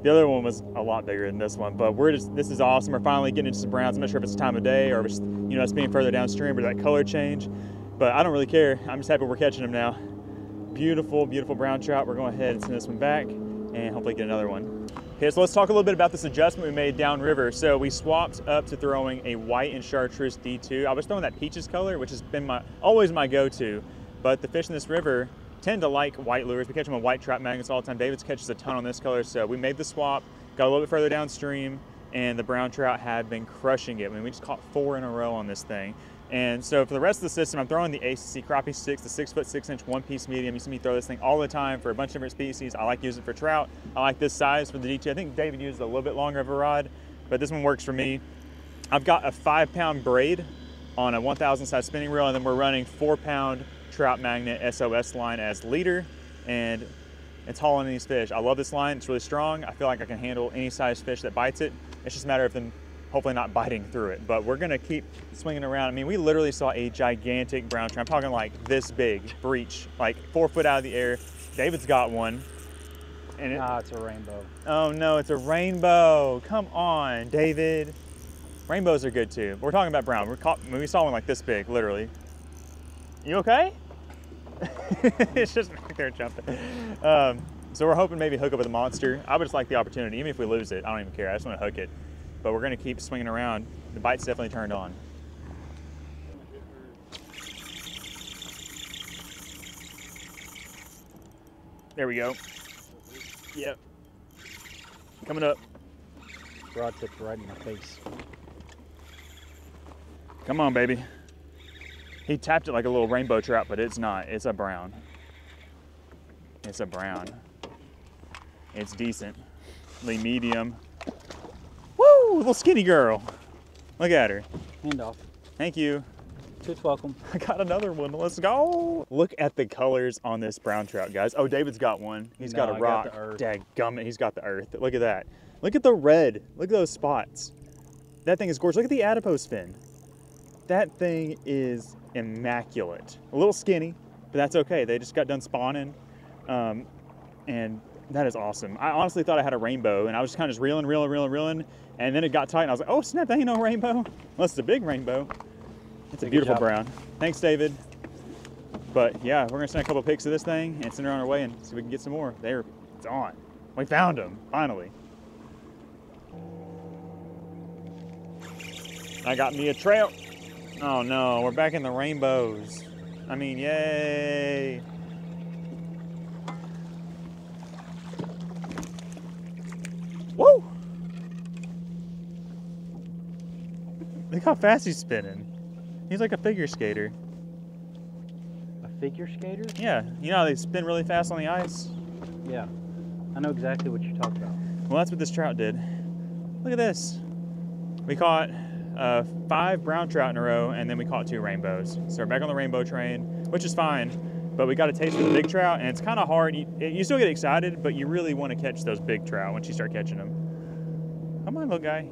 The other one was a lot bigger than this one, but we're just, this is awesome. We're finally getting into some browns. I'm not sure if it's the time of day or if it's, you know, it's being further downstream or that color change, but I don't really care. I'm just happy we're catching them now. Beautiful, beautiful brown trout. We're going ahead and send this one back and hopefully get another one. Okay, so let's talk a little bit about this adjustment we made downriver. So we swapped up to throwing a white and chartreuse D two. I was throwing that peaches color, which has been my always my go-to, but the fish in this river tend to like white lures. We catch them on white trout magnets all the time. David's catches a ton on this color, so we made the swap, got a little bit further downstream, and the brown trout had been crushing it. I mean, we just caught four in a row on this thing. And so for the rest of the system, I'm throwing the A C C Crappie Stix, the six foot six inch one piece medium. You see me throw this thing all the time for a bunch of different species. I like using it for trout. I like this size for the D two. I think David used a little bit longer of a rod, but this one works for me. I've got a five pound braid on a one thousand size spinning reel, and then we're running four pound Trout Magnet S O S line as leader, and it's hauling these fish. I love this line, it's really strong. I feel like I can handle any size fish that bites it. It's just a matter of them hopefully not biting through it, but we're gonna keep swinging around. I mean, we literally saw a gigantic brown trout. I'm talking like this big, breech, like four foot out of the air. David's got one. And it, ah, it's a rainbow. Oh no, it's a rainbow. Come on, David. Rainbows are good too. We're talking about brown. We're caught, I mean, we saw one like this big, literally. You okay? It's just back there jumping. Um, so we're hoping maybe hook up with a monster. I would just like the opportunity, even if we lose it, I don't even care. I just wanna hook it. But we're gonna keep swinging around. The bite's definitely turned on. There we go. Yep. Coming up. Rod tipped right in my face. Come on, baby. He tapped it like a little rainbow trout, but it's not. It's a brown. It's a brown. It's decently medium. Woo, little skinny girl. Look at her. Hand off. Thank you. Just welcome. I got another one. Let's go. Look at the colors on this brown trout, guys. Oh, David's got one. He's no, got a rock. Dadgummit, he's got the earth. Look at that. Look at the red. Look at those spots. That thing is gorgeous. Look at the adipose fin. That thing is immaculate. A little skinny, but that's okay. They just got done spawning. Um, and that is awesome. I honestly thought I had a rainbow, and I was just kind of just reeling, reeling, reeling, reeling. And then it got tight, and I was like, oh snap, that ain't no rainbow. Unless it's a big rainbow. It's a beautiful brown. Thanks, David. But yeah, we're gonna send a couple pics of this thing and send her on her way and see if we can get some more. There, it's on. We found them, finally. I got me a trout. Oh no, we're back in the rainbows. I mean, yay. Woo! Look how fast he's spinning. He's like a figure skater. A figure skater? Yeah, you know how they spin really fast on the ice? Yeah, I know exactly what you're talking about. Well, that's what this trout did. Look at this. We caught uh, five brown trout in a row, and then we caught two rainbows. So we're back on the rainbow train, which is fine, but we got a taste of the big trout, and it's kind of hard. You, you still get excited, but you really want to catch those big trout once you start catching them. Come on, little guy.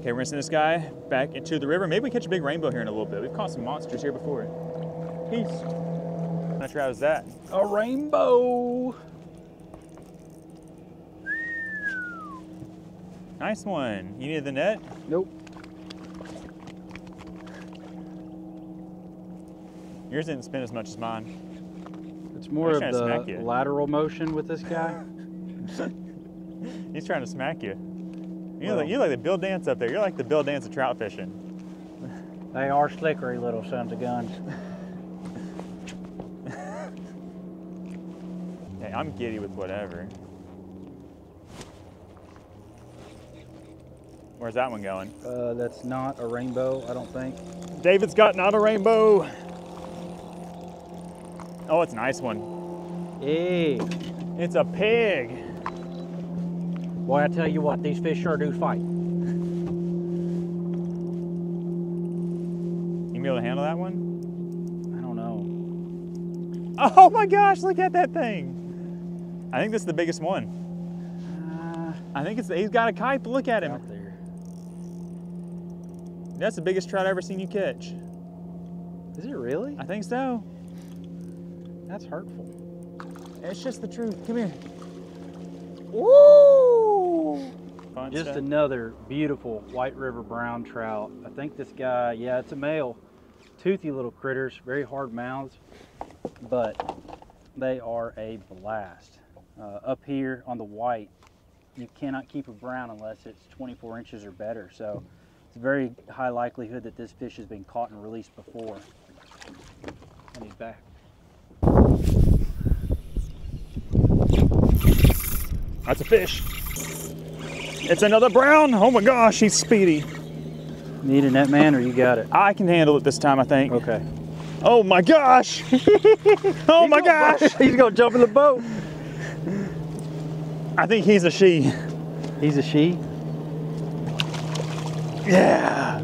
Okay, we're gonna send this guy back into the river. Maybe we catch a big rainbow here in a little bit. We've caught some monsters here before. Peace. How much trout is that? A rainbow. Nice one. You needed the net? Nope. Yours didn't spin as much as mine. It's more of the lateral motion with this guy. He's trying to smack you. You're, well, like, you're like the Bill Dance up there. You're like the Bill Dance of trout fishing. They are slickery little sons of guns. Hey, I'm giddy with whatever. Where's that one going? Uh, that's not a rainbow, I don't think. David's got not a rainbow. Oh, it's a nice one. Hey. It's a pig. Boy, I tell you what, these fish sure do fight. You gonna be able to handle that one? I don't know. Oh my gosh, look at that thing. I think this is the biggest one. Uh, I think it's, he's got a kite, but look at him. That's the biggest trout I've ever seen you catch. Is it really? I think so. That's hurtful. It's just the truth. Come here. Woo! Fun just stuff. Another beautiful White River brown trout. I think this guy, yeah, it's a male. Toothy little critters, very hard mouths, but they are a blast. Uh, up here on the white, you cannot keep a brown unless it's twenty-four inches or better. So. It's a very high likelihood that this fish has been caught and released before. And he's back. That's a fish. It's another brown. Oh my gosh, he's speedy. Need a net, man, or you got it? I can handle it this time, I think. Okay. Oh my gosh. Oh my gosh. He's gonna jump in the boat. I think he's a she. He's a she? Yeah.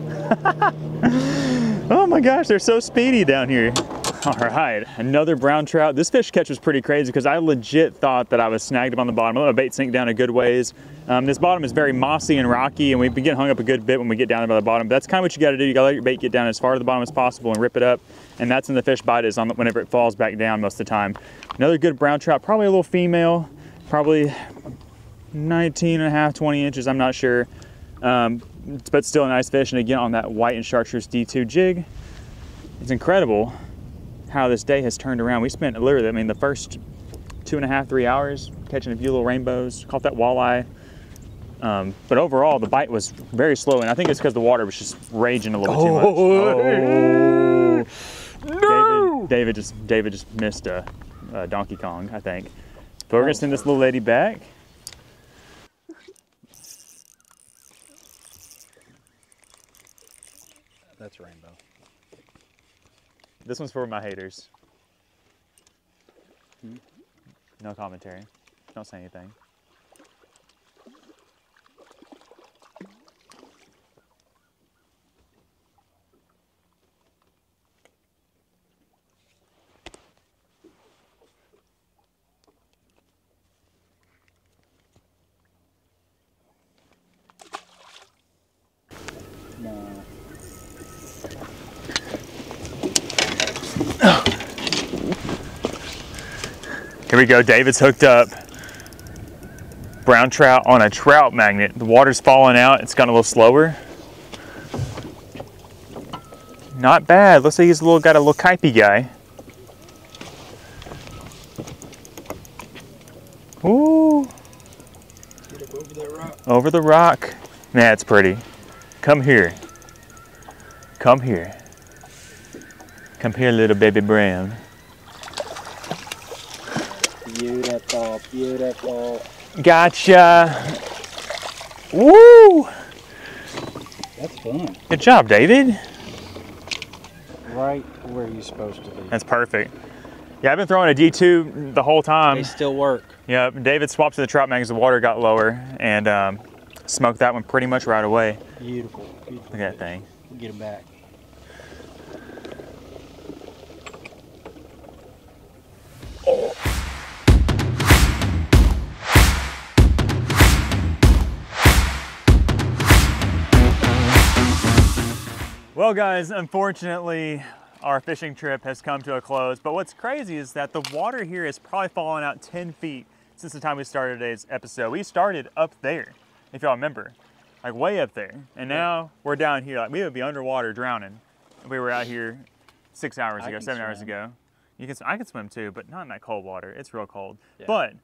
Oh my gosh, they're so speedy down here. All right, another brown trout. This fish catch was pretty crazy because I legit thought that I was snagged up on the bottom. I let my bait sink down a good ways. Um, this bottom is very mossy and rocky, and we get hung up a good bit when we get down by the bottom. But that's kind of what you got to do. You got to let your bait get down as far to the bottom as possible and rip it up. And that's when the fish bite is on whenever it falls back down most of the time. Another good brown trout, probably a little female, probably nineteen and a half, twenty inches. I'm not sure. Um, but still a nice fish, and again on that white and chartreuse D two jig. It's incredible how this day has turned around. We spent literally, I mean, the first two and a half, three hours catching a few little rainbows, caught that walleye. Um, but overall, the bite was very slow, and I think it's because the water was just raging a little oh. too much. Oh. No. David, David just David just missed a, a Donkey Kong, I think. But we're gonna send this little lady back. That's rainbow. This one's for my haters. No commentary. Don't say anything. Here we go, David's hooked up. Brown trout on a trout magnet. The water's falling out, it's gone a little slower. Not bad, looks like he's a little, got a little crappie guy. Ooh. Get up over that rock. Over the rock. Man, it's pretty. Come here. Come here. Come here, little baby brown. Beautiful, beautiful. Gotcha. Woo! That's fun. Good job, David. Right where you're supposed to be. That's perfect. Yeah, I've been throwing a D two the whole time. They still work. Yeah, David swapped to the trout magnets. The water got lower and um, smoked that one pretty much right away. Beautiful. Beautiful. Look at that thing. We'll get him back. Well guys, unfortunately, our fishing trip has come to a close, but what's crazy is that the water here has probably fallen out ten feet since the time we started today's episode. We started up there, if y'all remember, like way up there, and now we're down here. Like we would be underwater drowning if we were out here six hours ago, seven hours ago. You can, I can swim too, but not in that cold water. It's real cold. Yeah. But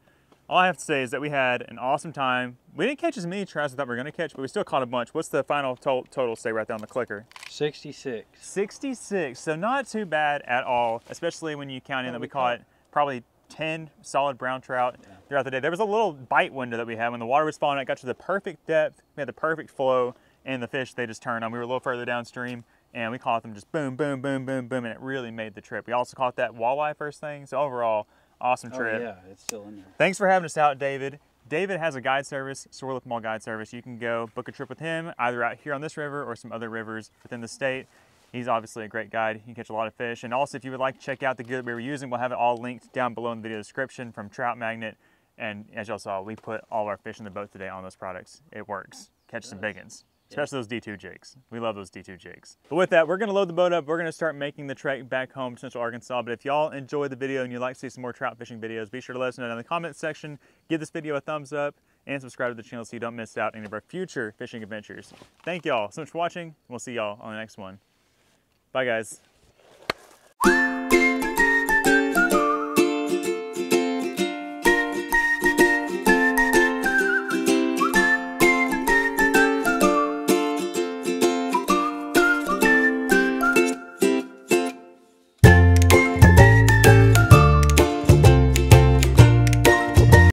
all I have to say is that we had an awesome time. We didn't catch as many trout as we thought we were going to catch, but we still caught a bunch. What's the final to total stay right there on the clicker? sixty-six. sixty-six, so not too bad at all, especially when you count in that we caught probably ten solid brown trout yeah. throughout the day. There was a little bite window that we had when the water was falling. It got to the perfect depth. We had the perfect flow, and the fish, they just turned on. We were a little further downstream, and we caught them just boom, boom, boom, boom, boom, and it really made the trip. We also caught that walleye first thing, so overall, awesome trip. Oh, yeah, it's still in there. Thanks for having us out, David. David has a guide service, Swirlift Mall guide service. You can go book a trip with him, either out here on this river or some other rivers within the state. He's obviously a great guide. You can catch a lot of fish. And also, if you would like to check out the gear that we were using, we'll have it all linked down below in the video description from Trout Magnet. And as y'all saw, we put all our fish in the boat today on those products. It works. Catch some big ones. Especially those D two jigs. We love those D two jigs. But with that, we're gonna load the boat up. We're gonna start making the trek back home to Central Arkansas. But if y'all enjoyed the video and you'd like to see some more trout fishing videos, be sure to let us know down in the comments section. Give this video a thumbs up and subscribe to the channel so you don't miss out on any of our future fishing adventures. Thank y'all so much for watching. We'll see y'all on the next one. Bye guys.